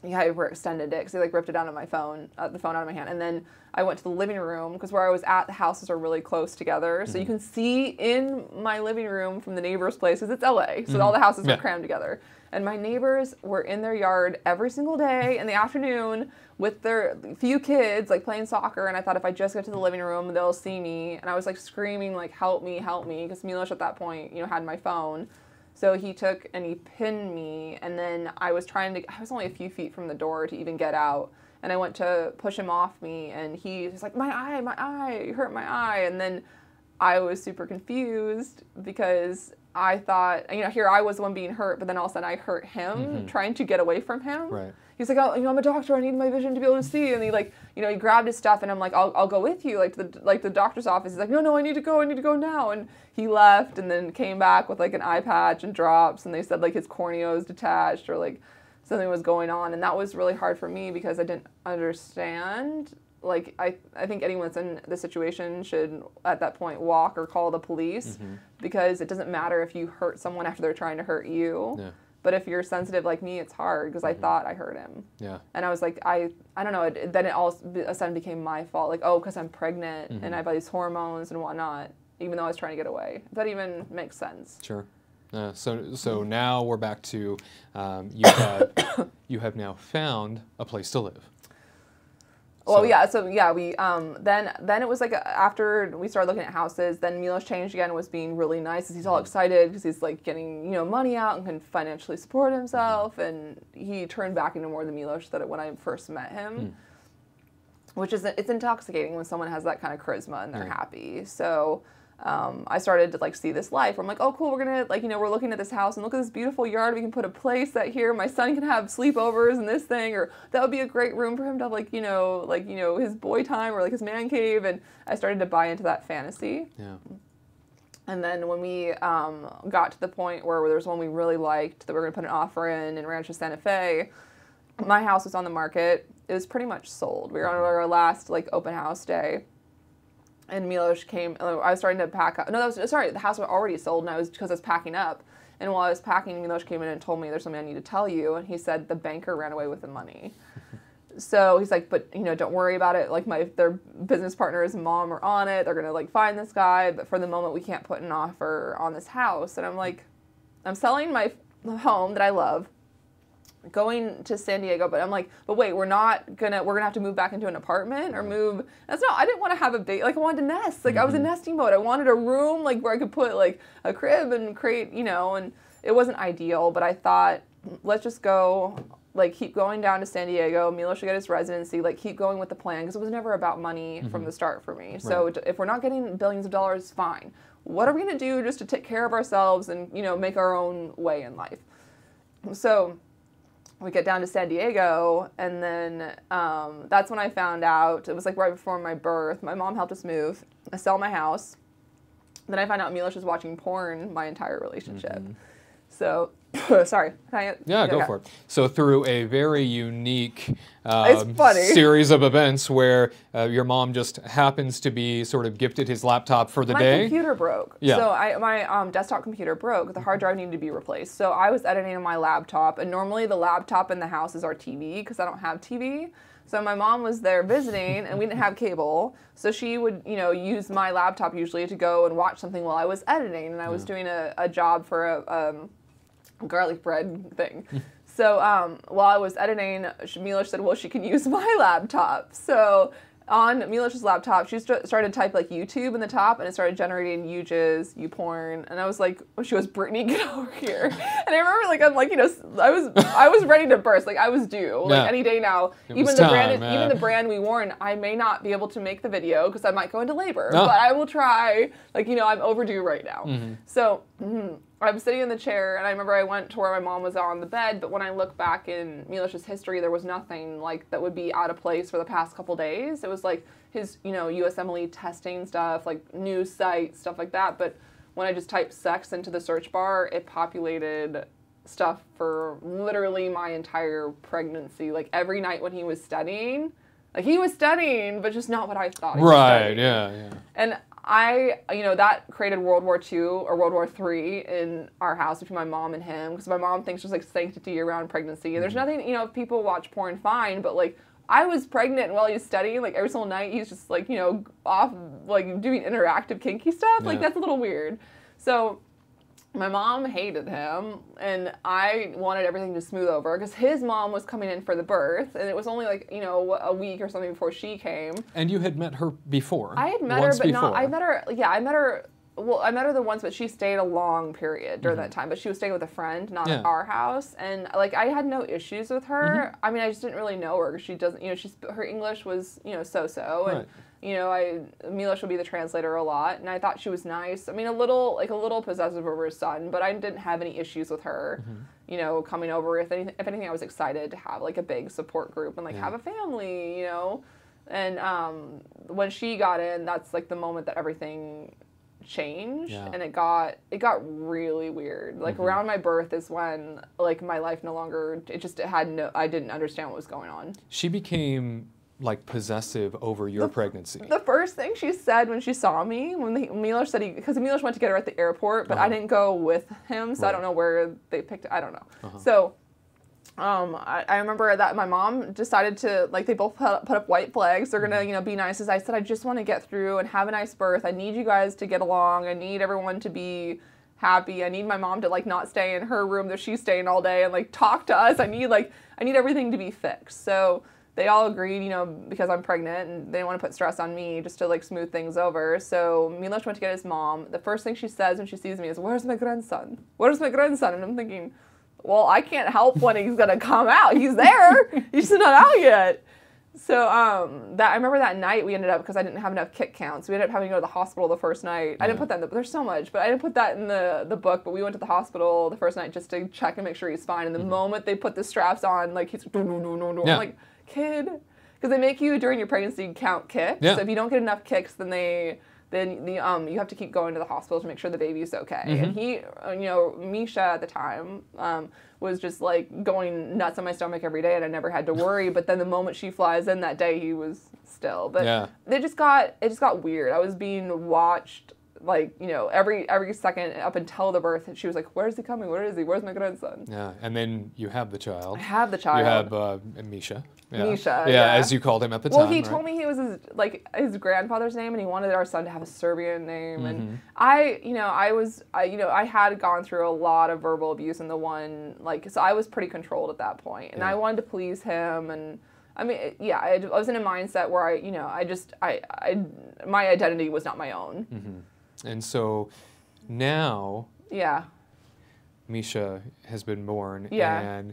He hyperextended it because he like ripped it out of my phone, uh, the phone out of my hand, and then I went to the living room because where I was at, the houses are really close together, so mm-hmm. you can see in my living room from the neighbor's place because it's L A, so mm-hmm. all the houses yeah. are crammed together. and my neighbors were in their yard every single day in the afternoon with their few kids, like, playing soccer, and I thought if I just go to the living room, they'll see me, and I was, like, screaming, like, help me, help me, because Miloš at that point, you know, had my phone, so he took and he pinned me, and then I was trying to, I was only a few feet from the door to even get out, and I went to push him off me, and he was like, my eye, my eye, you hurt my eye, and then I was super confused because I thought, you know, here I was the one being hurt, but then all of a sudden I hurt him, mm-hmm. trying to get away from him. Right. He's like, oh, you know, I'm a doctor. I need my vision to be able to see. And he, like, you know, he grabbed his stuff, and I'm like, I'll, I'll go with you, like, to the like the doctor's office. He's like, no, no, I need to go. I need to go now. And he left, and then came back with, like, an eye patch and drops, and they said, like, his cornea was detached or, like, something was going on. And that was really hard for me because I didn't understand. Like, I, I think anyone that's in the situation should, at that point, walk or call the police mm-hmm. because it doesn't matter if you hurt someone after they're trying to hurt you. Yeah. But if you're sensitive like me, it's hard because mm-hmm. I thought I hurt him. Yeah. And I was like, I, I don't know. It, then it all of a sudden became my fault. Like, oh, because I'm pregnant mm-hmm. and I have all these hormones and whatnot, even though I was trying to get away. If that even makes sense. Sure. Uh, so so now we're back to um, you have, you have now found a place to live. Well, so. yeah, so yeah, we um, then then it was like after we started looking at houses, then Miloš changed again, was being really nice. He's all excited because he's like getting, you know, money out and can financially support himself, and he turned back into more the Miloš that when I first met him, mm. which is it's intoxicating when someone has that kind of charisma and they're mm. happy. So. Um, I started to, like, see this life. I'm like, oh, cool, we're going to, like, you know, we're looking at this house, and look at this beautiful yard. We can put a place out here. My son can have sleepovers and this thing, or that would be a great room for him to have, like, you know, like, you know, his boy time or, like, his man cave. And I started to buy into that fantasy. Yeah. And then when we um, got to the point where there was one we really liked that we were going to put an offer in in Rancho Santa Fe, my house was on the market. It was pretty much sold. We were on our last, like, open house day. And Miloš came, I was starting to pack up. No, that was, sorry, the house was already sold, and I was, because I was packing up. And while I was packing, Miloš came in and told me, there's something I need to tell you. And he said, the banker ran away with the money. So he's like, but, you know, don't worry about it. Like, my, their business partner's mom are on it. They're going to, like, find this guy. But for the moment, we can't put an offer on this house. And I'm like, I'm selling my home that I love, going to San Diego, but I'm like, but wait, we're not gonna, we're gonna have to move back into an apartment or move, that's not, I didn't want to have a big, like, I wanted to nest, like, mm-hmm. I was in nesting mode, I wanted a room, like, where I could put, like, a crib and create, you know, and it wasn't ideal, but I thought, let's just go, like, keep going down to San Diego, Miloš should get his residency, like, keep going with the plan, because it was never about money mm-hmm. from the start for me, right. So if we're not getting billions of dollars, fine, what are we gonna do just to take care of ourselves and, you know, make our own way in life? So we get down to San Diego, and then um, that's when I found out. It was, like, right before my birth. My mom helped us move. I sell my house. Then I find out Miloš was watching porn my entire relationship. Mm-hmm. So, sorry. Can I, yeah, okay. Go for it. So through a very unique um, series of events where uh, your mom just happens to be sort of gifted his laptop for the my day. My computer broke. Yeah. So I, my um, desktop computer broke. The hard drive needed to be replaced. So I was editing on my laptop, and normally the laptop in the house is our T V because I don't have T V. So my mom was there visiting, and we didn't have cable, so she would, you know, use my laptop usually to go and watch something while I was editing, and I was yeah. doing a, a job for a um, garlic bread thing. So um, while I was editing, Miloš said, well, she can use my laptop. So on Miloš's laptop, she st started to type, like, YouTube in the top, and it started generating U Gs, YouPorn, and I was like, oh, she was, Brittani, get over here. And I remember, like, I'm like, you know, I was I was ready to burst. Like, I was due. Like, yeah. any day now. It even the time, brand, man. Even the brand we wore, I may not be able to make the video because I might go into labor, oh. but I will try. Like, you know, I'm overdue right now. Mm-hmm. So mm, I'm sitting in the chair, and I remember I went to where my mom was on the bed, but when I look back in Miloš's history, there was nothing, like, that would be out of place for the past couple days. It was, like, his, you know, U S M L E testing stuff, like, news sites, stuff like that, but when I just typed sex into the search bar, it populated stuff for literally my entire pregnancy. Like, every night when he was studying, like, he was studying, but just not what I thought he was studying. Right, yeah, yeah. And I, you know, that created World War Two or World War Three in our house between my mom and him, because my mom thinks there's, like, sanctity around pregnancy. And there's nothing, you know, if people watch porn, fine, but, like, I was pregnant while he was studying, like, every single night he was just, like, you know, off, like, doing interactive kinky stuff. Yeah. Like, that's a little weird. So My mom hated him, and I wanted everything to smooth over because his mom was coming in for the birth, and it was only like, you know, a week or something before she came. And you had met her before. I had met her, but before. not. I met her. Yeah, I met her. Well, I met her the once, but she stayed a long period during mm-hmm. that time. But she was staying with a friend, not yeah. at our house. And like, I had no issues with her. Mm-hmm. I mean, I just didn't really know her because she doesn't. You know, she's her English was you know so-so and. Right. You know, I Miloš would be the translator a lot, and I thought she was nice. I mean, a little like a little possessive over his son, but I didn't have any issues with her. Mm-hmm. You know, coming over if anything, if anything, I was excited to have like a big support group and like yeah. have a family. You know, and um, when she got in, that's like the moment that everything changed, yeah. and it got it got really weird. Like mm-hmm. around my birth is when like my life no longer it just it had no I didn't understand what was going on. She became. Like possessive over your the, pregnancy. The first thing she said when she saw me, when the, Miloš said he, because Miloš went to get her at the airport, but uh-huh. I didn't go with him, so right. I don't know where they picked. I don't know. Uh-huh. So, um, I, I remember that my mom decided to like they both put up, put up white flags. They're gonna you know be nice. As I said, I just want to get through and have a nice birth. I need you guys to get along. I need everyone to be. Happy. I need my mom to like not stay in her room that she's staying all day and like talk to us. I need like I need everything to be fixed. So. They all agreed, you know, because I'm pregnant and they didn't want to put stress on me just to like smooth things over. So Miloš went to get his mom. The first thing she says when she sees me is, "Where's my grandson? Where's my grandson?" And I'm thinking, well, I can't help when he's going to come out. He's there. He's just not out yet. So um, that I remember that night we ended up, because I didn't have enough kick counts, we ended up having to go to the hospital the first night. Yeah. I didn't put that in the, there's so much, but I didn't put that in the, the book, but we went to the hospital the first night just to check and make sure he's fine. And the mm-hmm. moment they put the straps on, like, he's yeah. like, kid, because they make you during your pregnancy count kicks. Yeah. So if you don't get enough kicks, then they then the um you have to keep going to the hospital to make sure the baby's okay. Mm-hmm. And he, you know, Misha at the time um was just like going nuts on my stomach every day, and I never had to worry. But then the moment she flies in that day, he was still. But yeah. they just got it just got weird. I was being watched. Like, you know, every every second up until the birth, she was like, "Where is he coming? Where is he? Where's my grandson?" Yeah, and then you have the child. I have the child. You have uh, Misha. Yeah. Misha. Yeah, yeah, as you called him at the well, time. Well, he right? told me he was his, like his grandfather's name, and he wanted our son to have a Serbian name. Mm-hmm. And I, you know, I was, I, you know, I had gone through a lot of verbal abuse in the one, like, so I was pretty controlled at that point, and yeah. I wanted to please him and. I mean, yeah, I, I was in a mindset where I, you know, I just, I, I my identity was not my own. Mm-hmm. And so now, yeah, Misha has been born, yeah. and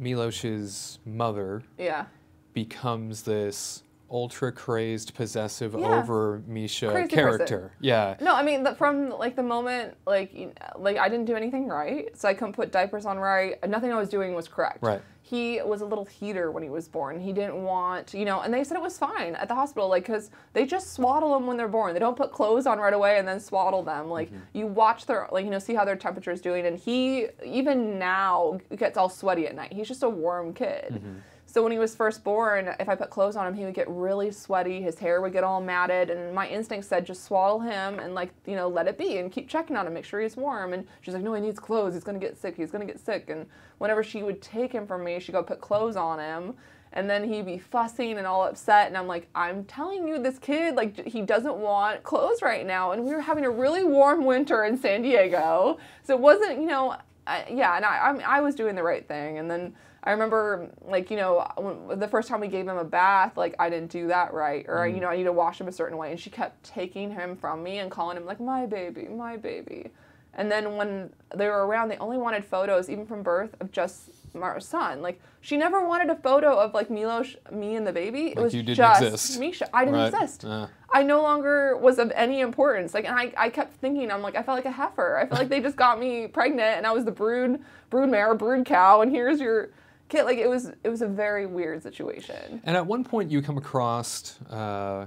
Miloš's mother yeah. becomes this ultra-crazed, possessive, yeah. over Misha Crazy character. Person. Yeah. No, I mean, the, from, like, the moment, like, you know, like, I didn't do anything right, so I couldn't put diapers on right. Nothing I was doing was correct. Right. He was a little heater when he was born. He didn't want, you know, and they said it was fine at the hospital, like, because they just swaddle them when they're born. They don't put clothes on right away and then swaddle them. Like, mm-hmm. you watch their, like, you know, see how their temperature is doing. And he, even now, gets all sweaty at night. He's just a warm kid. Mm-hmm. So when he was first born, if I put clothes on him, he would get really sweaty. His hair would get all matted. And my instinct said, just swaddle him and, like, you know, let it be and keep checking on him, make sure he's warm. And she's like, no, he needs clothes. He's going to get sick. He's going to get sick. And whenever she would take him from me, she'd go put clothes on him. And then he'd be fussing and all upset. And I'm like, I'm telling you, this kid, like, he doesn't want clothes right now. And we were having a really warm winter in San Diego. So it wasn't, you know, I, yeah, and I, I, I was doing the right thing. And then... I remember, like, you know, when, the first time we gave him a bath, like, I didn't do that right. Or, mm-hmm. you know, I need to wash him a certain way. And she kept taking him from me and calling him, like, my baby, my baby. And then when they were around, they only wanted photos, even from birth, of just my son. Like, she never wanted a photo of, like, Miloš, me, and the baby. It like was you didn't just exist. Misha. I didn't right. exist. Uh. I no longer was of any importance. Like, and I, I kept thinking, I'm like, I felt like a heifer. I felt like they just got me pregnant, and I was the brood, brood mare, brood cow, and here's your... Kid, like it was, it was a very weird situation. And at one point, you come across uh,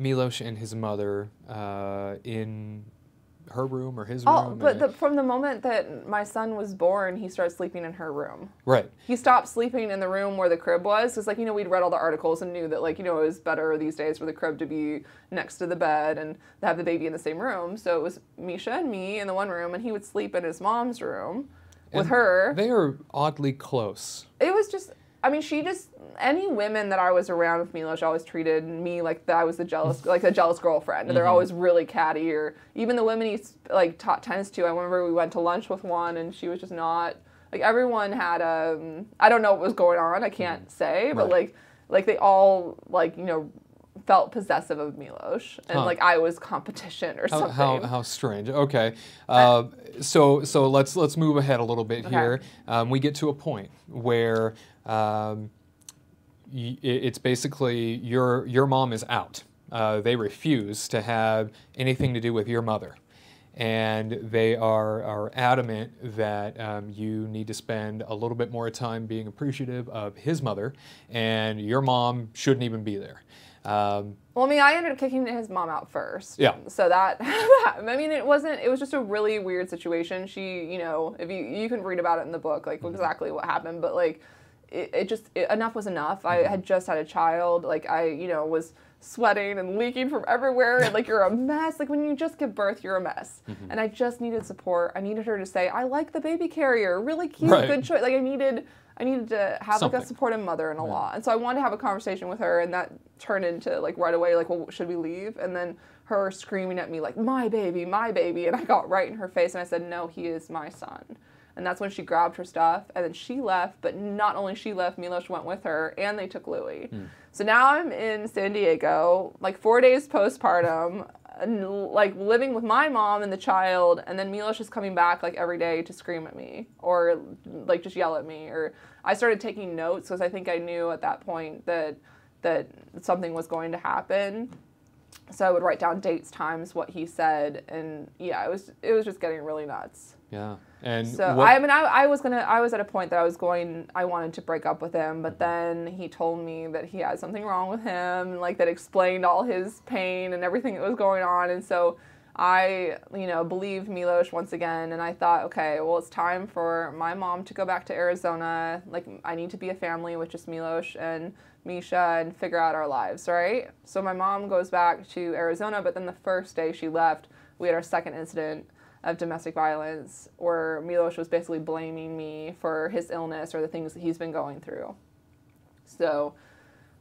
Miloš and his mother uh, in her room or his room. Oh, but the, from the moment that my son was born, he started sleeping in her room. Right. He stopped sleeping in the room where the crib was, because, like, you know, we'd read all the articles and knew that, like, you know, it was better these days for the crib to be next to the bed and to have the baby in the same room. So it was Misha and me in the one room, and he would sleep in his mom's room. With and her. They are oddly close. It was just, I mean, she just, any women that I was around with Miloš always treated me like that I was the jealous, like the jealous girlfriend. Mm-hmm. They're always really catty, or even the women he like taught tennis to. I remember we went to lunch with one, and she was just not like everyone had um I don't know what was going on. I can't say, but right. like like they all like you know. felt possessive of Miloš, and huh. like I was competition or something. How, how, how strange. Okay, uh, so so let's let's move ahead a little bit okay. here. Um, we get to a point where um, y it's basically your your mom is out. Uh, they refuse to have anything to do with your mother, and they are are adamant that um, you need to spend a little bit more time being appreciative of his mother, and your mom shouldn't even be there. Um, well, I mean, I ended up kicking his mom out first. Yeah. So that, I mean, it wasn't, it was just a really weird situation. She, you know, if you, you can read about it in the book, like mm-hmm. exactly what happened, but like, it, it just, it, enough was enough. Mm-hmm. I had just had a child. Like I, you know, was sweating and leaking from everywhere. And like, you're a mess. Like when you just give birth, you're a mess. Mm-hmm. And I just needed support. I needed her to say, I like the baby carrier. Really cute, right. good choice. Like I needed... I needed to have Something. like a supportive mother in a yeah. lot, and so I wanted to have a conversation with her, and that turned into like right away, like, well, should we leave? And then her screaming at me like, my baby, my baby, and I got right in her face, and I said, no, he is my son, and that's when she grabbed her stuff, and then she left. But not only she left, Miloš went with her, and they took Louis. Mm. So now I'm in San Diego, like four days postpartum, and, like living with my mom and the child, and then Miloš is coming back like every day to scream at me or like just yell at me. Or I started taking notes because I think I knew at that point that that something was going to happen. So I would write down dates, times, what he said, and yeah, it was it was just getting really nuts. Yeah, and so what... I mean, I, I was gonna, I was at a point that I was going, I wanted to break up with him, but then he told me that he had something wrong with him, like that explained all his pain and everything that was going on, and so I, you know, believed Miloš once again, and I thought, okay, well, it's time for my mom to go back to Arizona. Like, I need to be a family with just Miloš and Misha and figure out our lives, right? So my mom goes back to Arizona, but then the first day she left, we had our second incident of domestic violence, where Miloš was basically blaming me for his illness or the things that he's been going through. So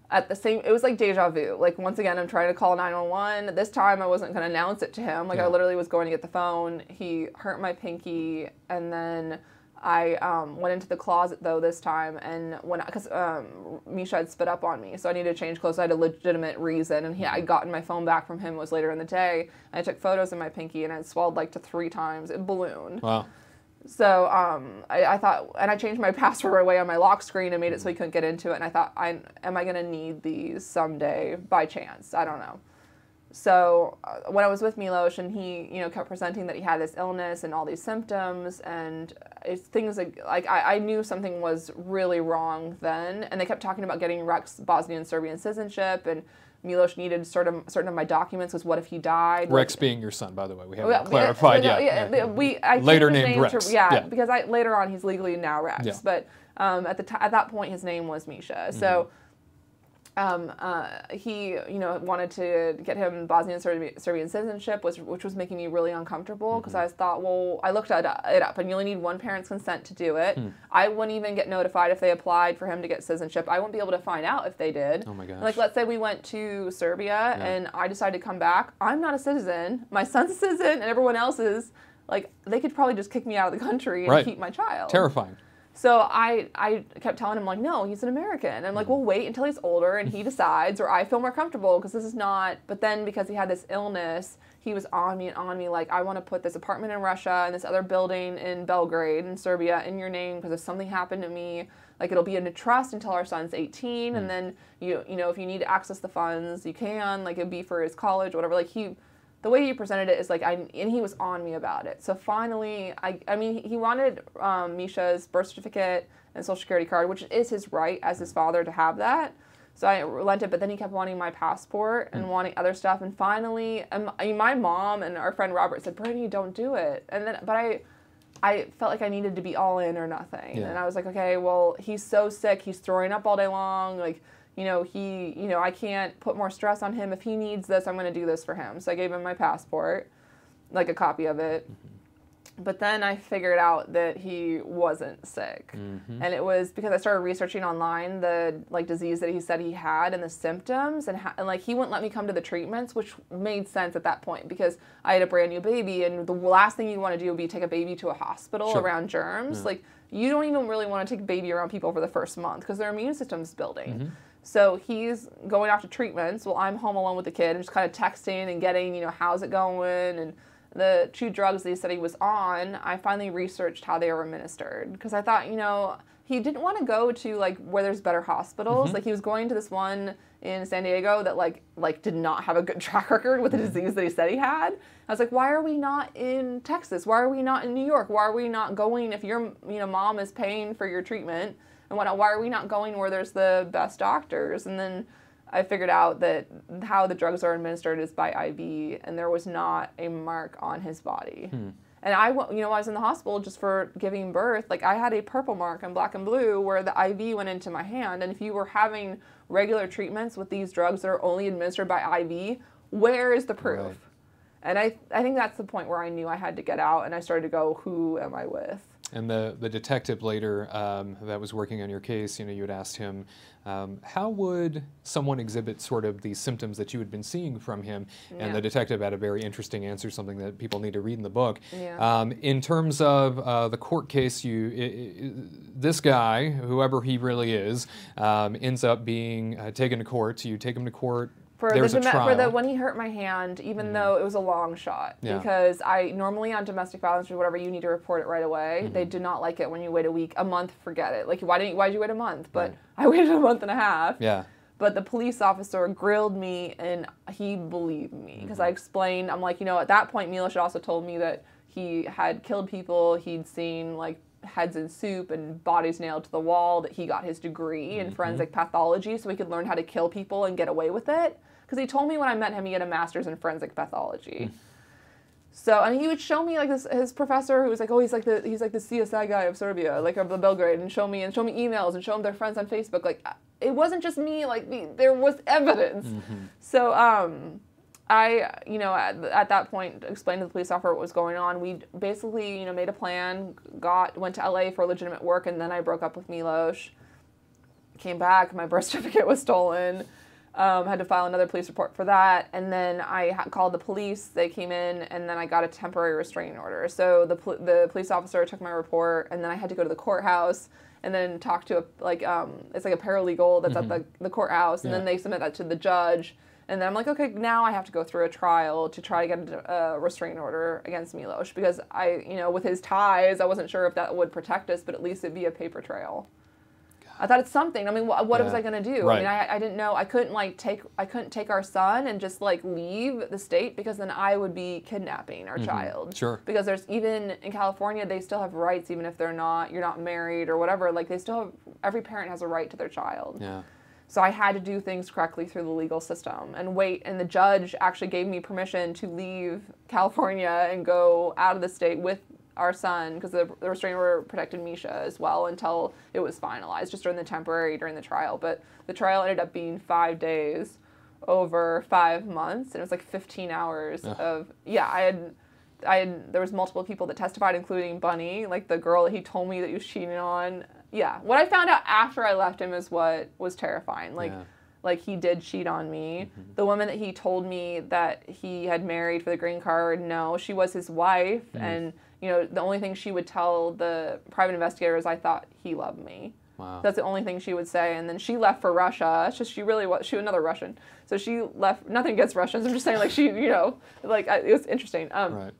at the same, it was like deja vu. Like, once again, I'm trying to call nine one one. This time I wasn't going to announce it to him. Like, yeah. I literally was going to get the phone. He hurt my pinky, and then I um, went into the closet, though, this time, and when, because um, Misha had spit up on me, so I needed to change clothes. I had a legitimate reason, and he, I gotten my phone back from him. It was later in the day, and I took photos of my pinky, and I swelled, like, to three times. It ballooned. Wow. So um, I, I thought, and I changed my password away on my lock screen and made it so he couldn't get into it, and I thought, I, am I going to need these someday by chance? I don't know. So uh, when I was with Miloš, and he, you know, kept presenting that he had this illness and all these symptoms, and it's things like, like I, I knew something was really wrong then, and they kept talking about getting Rex Bosnian Serbian citizenship, and Miloš needed certain, certain of my documents, because what if he died? Rex like, being your son, by the way. We haven't yeah, clarified yeah, yet. Yeah, yeah. We, I later named name Rex. To, yeah, yeah, because I, later on he's legally now Rex, yeah. but um, at, the t at that point his name was Misha, so... Mm-hmm. Um, uh, he, you know, wanted to get him Bosnian Serbian, Serbian citizenship, which, which was making me really uncomfortable, because mm-hmm. I thought, well, I looked it up, it up, and you only need one parent's consent to do it. Mm. I wouldn't even get notified if they applied for him to get citizenship. I wouldn't be able to find out if they did. Oh my gosh. Like, let's say we went to Serbia, yeah. and I decided to come back. I'm not a citizen. My son's a citizen, and everyone else is. Like, they could probably just kick me out of the country and right. keep my child. Terrifying. So I, I kept telling him, like, no, he's an American. And I'm like, well, wait until he's older and he decides, or I feel more comfortable, because this is not. But then because he had this illness, he was on me and on me, like, I want to put this apartment in Russia and this other building in Belgrade in Serbia in your name, because if something happened to me, like, it'll be in a trust until our son's eighteen. Mm. And then, you you know, if you need to access the funds, you can. Like, it'd be for his college, whatever. Like, he... The way he presented it is like, I, and he was on me about it. So finally, I, I mean, he wanted um, Misha's birth certificate and social security card, which is his right as his father to have that. So I relented, but then he kept wanting my passport and wanting other stuff. And finally, um, I mean, my mom and our friend Robert said, "Brittani, don't do it." And then, but I, I felt like I needed to be all in or nothing. Yeah. And I was like, okay, well, he's so sick, he's throwing up all day long, like. You know, he, you know, I can't put more stress on him. If he needs this, I'm going to do this for him. So I gave him my passport, like a copy of it. But then I figured out that he wasn't sick. Mm-hmm. And it was because I started researching online the like disease that he said he had and the symptoms. And, ha- and like he wouldn't let me come to the treatments, which made sense at that point because I had a brand new baby. And the last thing you want to do would be take a baby to a hospital sure. around germs. Yeah. Like you don't even really want to take a baby around people for the first month because their immune system's building. Mm-hmm. So he's going off to treatments while I'm home alone with the kid and just kind of texting and getting, you know, how's it going? And the two drugs that he said he was on, I finally researched how they were administered because I thought, you know, he didn't want to go to like where there's better hospitals. Mm-hmm. Like he was going to this one in San Diego that like like did not have a good track record with the disease that he said he had. I was like, why are we not in Texas? Why are we not in New York? Why are we not going if your you know mom is paying for your treatment and whatnot? Why are we not going where there's the best doctors? And then I figured out that how the drugs are administered is by I V, and there was not a mark on his body. Hmm. And I, you know, I was in the hospital just for giving birth. Like I had a purple mark on Black and Blue where the I V went into my hand. And if you were having regular treatments with these drugs that are only administered by I V, where is the proof? Right. And I, I think that's the point where I knew I had to get out, and I started to go, who am I with? And the, the detective later um, that was working on your case, you know, you had asked him, um, how would someone exhibit sort of the symptoms that you had been seeing from him? And yeah. the detective had a very interesting answer, something that people need to read in the book. Yeah. Um, in terms of uh, the court case, you it, it, this guy, whoever he really is, um, ends up being uh, taken to court. You take him to court. For the, dom- for the when he hurt my hand, even mm-hmm. though it was a long shot, yeah. because I normally on domestic violence or whatever, you need to report it right away. Mm-hmm. They do not like it when you wait a week, a month, forget it. Like why didn't why did you wait a month? But right. I waited a month and a half. Yeah. But the police officer grilled me, and he believed me because mm-hmm. I explained. I'm like, you know, at that point, Miloš also told me that he had killed people. He'd seen like heads in soup and bodies nailed to the wall. That he got his degree mm-hmm. in forensic pathology so he could learn how to kill people and get away with it. Because he told me when I met him, he had a master's in forensic pathology. Mm. So, and he would show me like this, his professor who was like, oh, he's like the he's like the C S I guy of Serbia, like of the Belgrade, and show me and show me emails and show him their friends on Facebook. Like, it wasn't just me. Like, the, there was evidence. Mm-hmm. So, um, I, you know, at, at that point, explained to the police officer what was going on. We basically, you know, made a plan. Got went to L A for legitimate work, and then I broke up with Miloš. Came back. My birth certificate was stolen. Um, had to file another police report for that, and then I ha- called the police. They came in, and then I got a temporary restraining order. So the pol- the police officer took my report, and then I had to go to the courthouse and then talk to a like um it's like a paralegal that's mm-hmm. at the the courthouse, and yeah. then they submit that to the judge, and then I'm like, okay, now I have to go through a trial to try to get a, a restraining order against Miloš because I you know with his ties I wasn't sure if that would protect us, but at least it'd be a paper trail. I thought it's something. I mean, what, what yeah. was I going to do? Right. I mean, I, I didn't know. I couldn't like take. I couldn't take our son and just like leave the state because then I would be kidnapping our mm-hmm. child. Sure. Because there's even in California, they still have rights even if they're not. You're not married or whatever. Like they still have. Every parent has a right to their child. Yeah. So I had to do things correctly through the legal system and wait. And the judge actually gave me permission to leave California and go out of the state with our son, because the, the restraining order protected Misha as well until it was finalized, just during the temporary, during the trial. But the trial ended up being five days over five months, and it was like fifteen hours Ugh. of, yeah, I had, I had, there was multiple people that testified, including Bunny, like the girl that he told me that he was cheating on. Yeah, what I found out after I left him is what was terrifying. Like. Yeah. Like, he did cheat on me. Mm-hmm. The woman that he told me that he had married for the green card, no, she was his wife. Mm-hmm. And, you know, the only thing she would tell the private investigator is, I thought he loved me. Wow. That's the only thing she would say. And then she left for Russia. It's just she really was, she was another Russian. So she left, nothing against Russians. I'm just saying, like, she, you know, like, I, it was interesting. Um, right.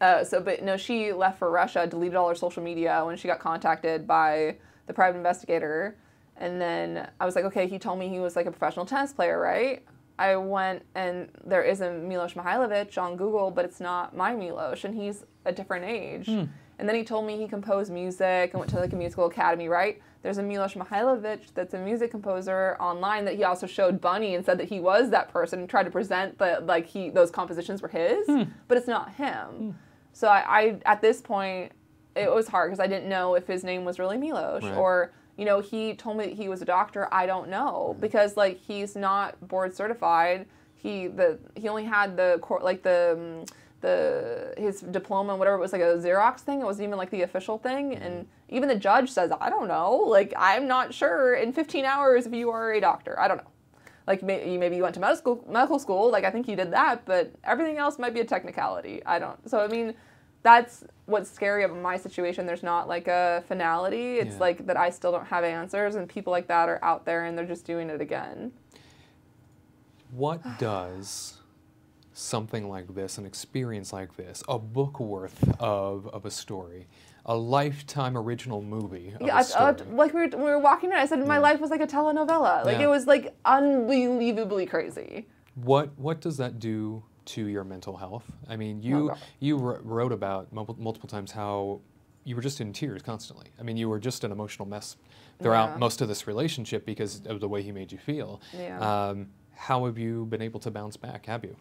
Uh, so, but, no, she left for Russia, deleted all her social media when she got contacted by the private investigator. And then I was like, okay, he told me he was like a professional tennis player, right? I went, and there is a Miloš Mihailović on Google, but it's not my Miloš, and he's a different age. Mm. And then he told me he composed music and went to like a musical academy, right? There's a Miloš Mihailović that's a music composer online that he also showed Bunny and said that he was that person and tried to present that like he those compositions were his, mm. but it's not him. Mm. So I, I at this point, it was hard because I didn't know if his name was really Miloš right. or... You know, he told me that he was a doctor. I don't know because like he's not board certified. He the he only had the like the the his diploma and whatever, it was like a Xerox thing. It wasn't even like the official thing. And even the judge says, I don't know, like, I'm not sure in fifteen hours if you are a doctor. I don't know. Like, maybe, maybe you went to medical, medical school. Like, I think you did that, but everything else might be a technicality. I don't. So, I mean, that's what's scary about my situation. There's not, like, a finality. It's, yeah. like, that I still don't have answers, and people like that are out there, and they're just doing it again. What does something like this, an experience like this, a book worth of, of a story, a lifetime original movie of yeah, a story. Uh, like, we were, we were walking in, I said, my yeah. life was like a telenovela. Like, yeah. it was, like, unbelievably crazy. What What does that do to your mental health? I mean, you, oh, you wrote about multiple times how you were just in tears constantly. I mean, you were just an emotional mess throughout yeah. most of this relationship because of the way he made you feel. Yeah. Um, how have you been able to bounce back? Have you?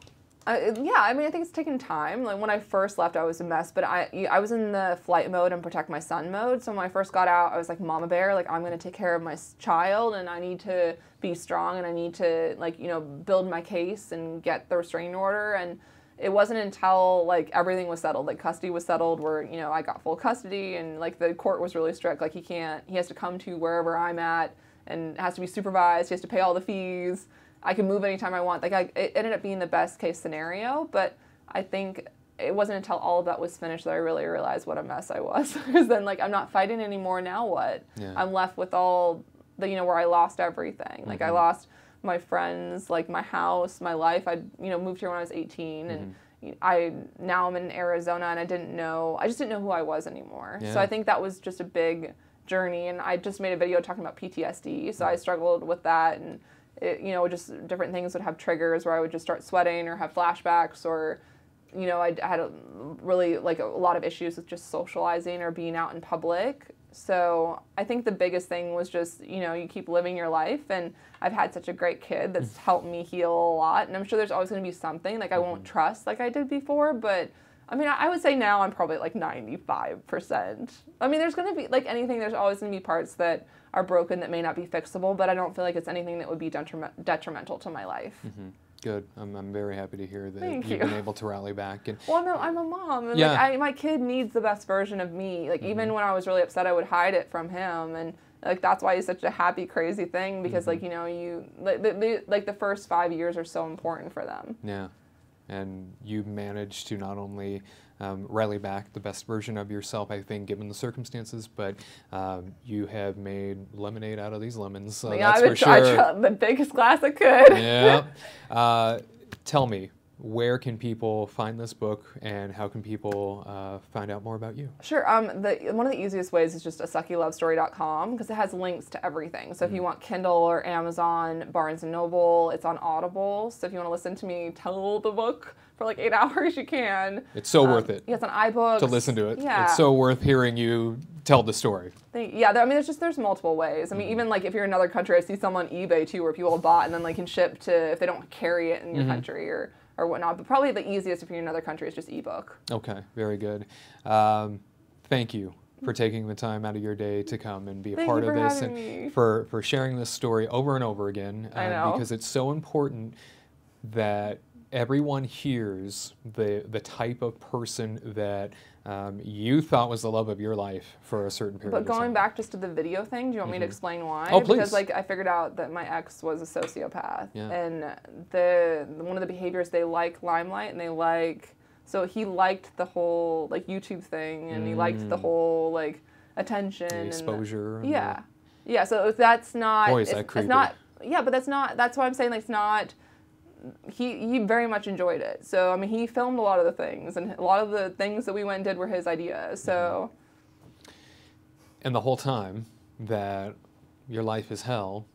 Uh, yeah, I mean, I think it's taken time. Like, when I first left, I was a mess, but I I was in the flight mode and protect my son mode. So when I first got out, I was like, Mama Bear, like, I'm going to take care of my child, and I need to be strong, and I need to, like, you know, build my case and get the restraining order. And it wasn't until, like, everything was settled, like, custody was settled, where, you know, I got full custody, and, like, the court was really strict. Like, he can't, he has to come to wherever I'm at, and has to be supervised, he has to pay all the fees. I can move anytime I want. Like, I, it ended up being the best case scenario, but I think it wasn't until all of that was finished that I really realized what a mess I was. Because then, like, I'm not fighting anymore, now what? Yeah. I'm left with all the, you know, where I lost everything. Like, mm-hmm. I lost my friends, like, my house, my life. I, you know, moved here when I was eighteen, mm-hmm. and I now I'm in Arizona, and I didn't know, I just didn't know who I was anymore. Yeah. So I think that was just a big journey, and I just made a video talking about P T S D, so mm-hmm. I struggled with that, and It, you know, just different things would have triggers where I would just start sweating or have flashbacks, or, you know, I, I had a really, like, a lot of issues with just socializing or being out in public. So I think the biggest thing was just, you know, you keep living your life, and I've had such a great kid that's helped me heal a lot, and I'm sure there's always going to be something, like, I won't trust like I did before, but I mean, I would say now I'm probably like ninety-five percent. I mean, there's going to be, like anything, there's always going to be parts that are broken that may not be fixable, but I don't feel like it's anything that would be detriment detrimental to my life. Mm-hmm. Good. I'm, I'm very happy to hear that Thank you've you. been able to rally back. And, well, no, I'm a mom. And yeah. like, I, my kid needs the best version of me. Like, mm-hmm. even when I was really upset, I would hide it from him. And, like, that's why he's such a happy, crazy thing, because, mm-hmm. like, you know, you, like the, the, like, the first five years are so important for them. Yeah. And you managed to not only um, rally back the best version of yourself, I think, given the circumstances, but um, you have made lemonade out of these lemons. So yeah, that's I would for sure. I tried the biggest glass I could. Yeah. Uh, tell me, where can people find this book, and how can people uh, find out more about you? Sure. Um, the, one of the easiest ways is just a sucky love story dot com, because it has links to everything. So mm. if you want Kindle or Amazon, Barnes and Noble, it's on Audible. So if you want to listen to me tell the book for like eight hours, you can. It's so um, worth it. Yeah, it's on iBooks. To listen to it. Yeah. It's so worth hearing you tell the story. Yeah, there, I mean, there's just, there's multiple ways. I mean, mm-hmm. even like if you're in another country, I see some on eBay too, where people have bought and then they can ship to, if they don't carry it in your mm-hmm. country or, or whatnot. But probably the easiest if you're in another country is just ebook. Okay, very good. Um, thank you for taking the time out of your day to come and be a Thank part of this, and me. for for sharing this story over and over again. Uh, I know. Because it's so important that everyone hears the the type of person that um, you thought was the love of your life for a certain period of time. But going back just to the video thing, do you want mm-hmm. me to explain why? Oh, please. Because like I figured out that my ex was a sociopath, yeah. and the one of the behaviors, they like limelight, and they like, so he liked the whole like YouTube thing, and mm. he liked the whole like attention, the exposure. And the, yeah, the... yeah. So that's not. Boy, is that creepy. It's not. Yeah, but that's not. That's why I'm saying like it's not. He, he very much enjoyed it. So, I mean, he filmed a lot of the things, and a lot of the things that we went and did were his ideas, so. And the whole time that your life is hell,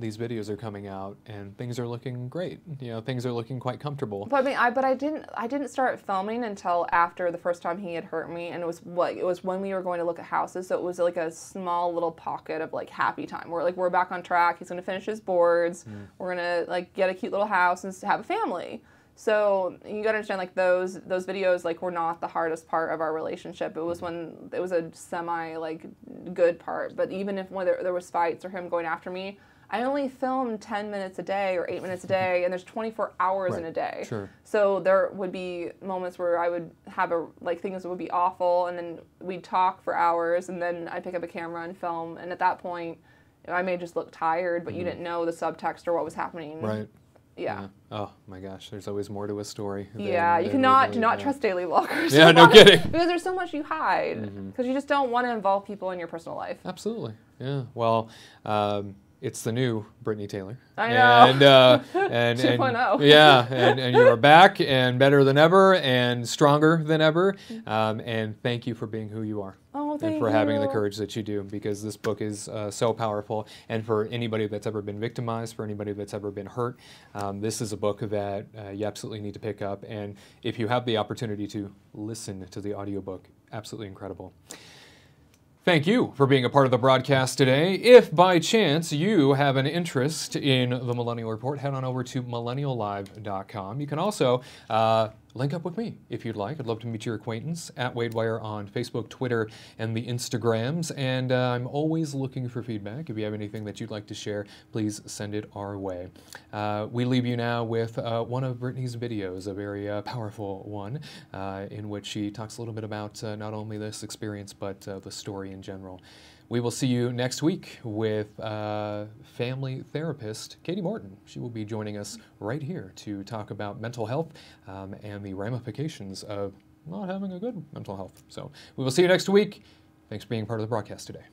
these videos are coming out, and things are looking great. You know, things are looking quite comfortable. But I mean, I but I didn't I didn't start filming until after the first time he had hurt me, and it was like it was when we were going to look at houses. So it was like a small little pocket of like happy time. We're like we're back on track. He's gonna finish his boards. Mm. We're gonna like get a cute little house and have a family. So you gotta understand like those those videos like were not the hardest part of our relationship. It was when it was a semi like good part. But even if when there, there was fights or him going after me. I only film ten minutes a day or eight minutes a day, and there's twenty-four hours right. in a day. Sure. So there would be moments where I would have a, like things that would be awful, and then we'd talk for hours, and then I'd pick up a camera and film, and at that point, I may just look tired, but mm-hmm. you didn't know the subtext or what was happening. Right. Yeah. yeah. Oh my gosh, there's always more to a story. Than, yeah, you cannot really, do not yeah. trust daily vloggers. Yeah, no kidding. Because there's so much you hide, because mm-hmm. you just don't want to involve people in your personal life. Absolutely. Yeah. Well, um, it's the new Brittani Taylor. I know. And, uh, and, two point oh. Yeah, and, and you are back and better than ever and stronger than ever. Um, and thank you for being who you are. Oh, thank you. And for having the courage that you do, because this book is uh, so powerful. And for anybody that's ever been victimized, for anybody that's ever been hurt, um, this is a book that uh, you absolutely need to pick up. And if you have the opportunity to listen to the audiobook, absolutely incredible. Thank you for being a part of the broadcast today. If by chance you have an interest in The Millennial Report, head on over to Millennial Live dot com. You can also uh, link up with me if you'd like. I'd love to meet your acquaintance at WadeWire on Facebook, Twitter, and the Instagrams. And uh, I'm always looking for feedback. If you have anything that you'd like to share, please send it our way. Uh, we leave you now with uh, one of Brittani's videos, a very uh, powerful one, uh, in which she talks a little bit about uh, not only this experience, but uh, the story in general. We will see you next week with uh, family therapist Katie Morton. She will be joining us right here to talk about mental health um, and the ramifications of not having a good mental health. So we will see you next week. Thanks for being part of the broadcast today.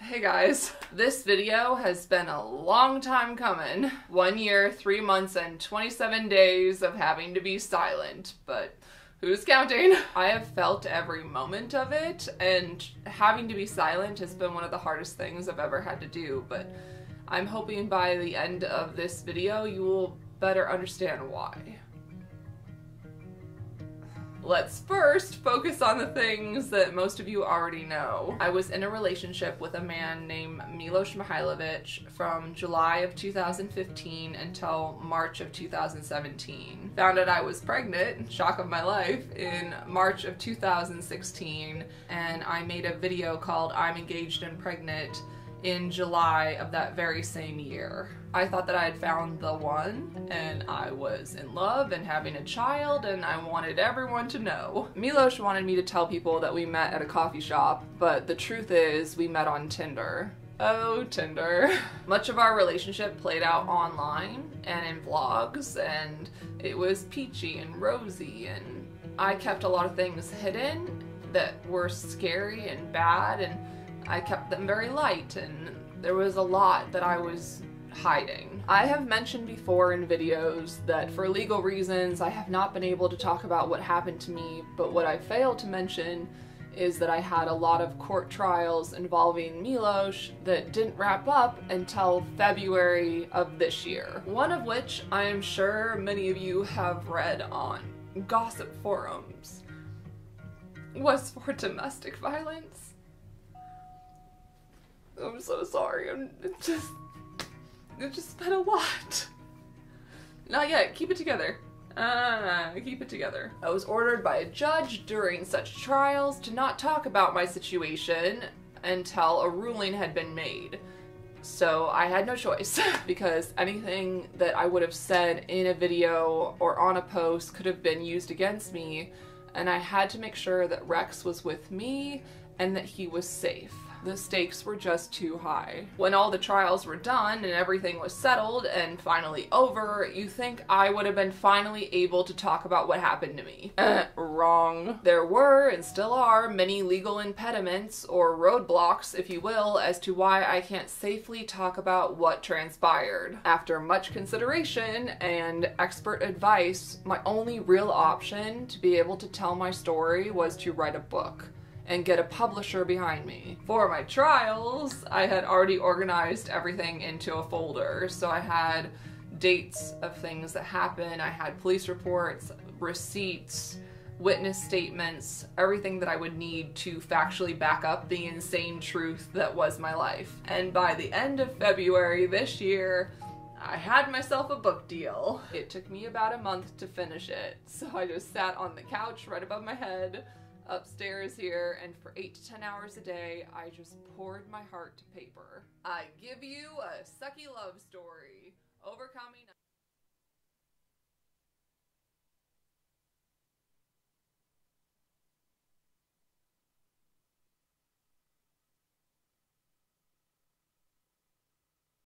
Hey guys, this video has been a long time coming. One year, three months, and twenty-seven days of having to be silent, but who's counting? I have felt every moment of it, and having to be silent has been one of the hardest things I've ever had to do, but I'm hoping by the end of this video you will better understand why. Let's first focus on the things that most of you already know. I was in a relationship with a man named Miloš Mihailović from July of two thousand fifteen until March of two thousand seventeen. Found out I was pregnant, shock of my life, in March of two thousand sixteen, and I made a video called I'm Engaged and Pregnant in July of that very same year. I thought that I had found the one, and I was in love and having a child, and I wanted everyone to know. Miloš wanted me to tell people that we met at a coffee shop, but the truth is we met on Tinder. Oh, Tinder. Much of our relationship played out online and in vlogs, and it was peachy and rosy, and I kept a lot of things hidden that were scary and bad, and I kept them very light, and there was a lot that I was hiding. I have mentioned before in videos that for legal reasons I have not been able to talk about what happened to me, but what I failed to mention is that I had a lot of court trials involving Miloš that didn't wrap up until February of this year. One of which I am sure many of you have read on gossip forums was for domestic violence. I'm so sorry, I'm, it just, it's just been a lot. Not yet, keep it together. Ah, keep it together. I was ordered by a judge during such trials to not talk about my situation until a ruling had been made. So I had no choice, because anything that I would have said in a video or on a post could have been used against me, and I had to make sure that Rex was with me and that he was safe. The stakes were just too high. When all the trials were done and everything was settled and finally over, you think I would have been finally able to talk about what happened to me. Wrong. There were, and still are, many legal impediments, or roadblocks if you will, as to why I can't safely talk about what transpired. After much consideration and expert advice, my only real option to be able to tell my story was to write a book and get a publisher behind me. For my trials, I had already organized everything into a folder. So I had dates of things that happened, I had police reports, receipts, witness statements, everything that I would need to factually back up the insane truth that was my life. And by the end of February this year, I had myself a book deal. It took me about a month to finish it. So I just sat on the couch right above my head upstairs here, and for eight to ten hours a day, I just poured my heart to paper. I give you a sucky love story, overcoming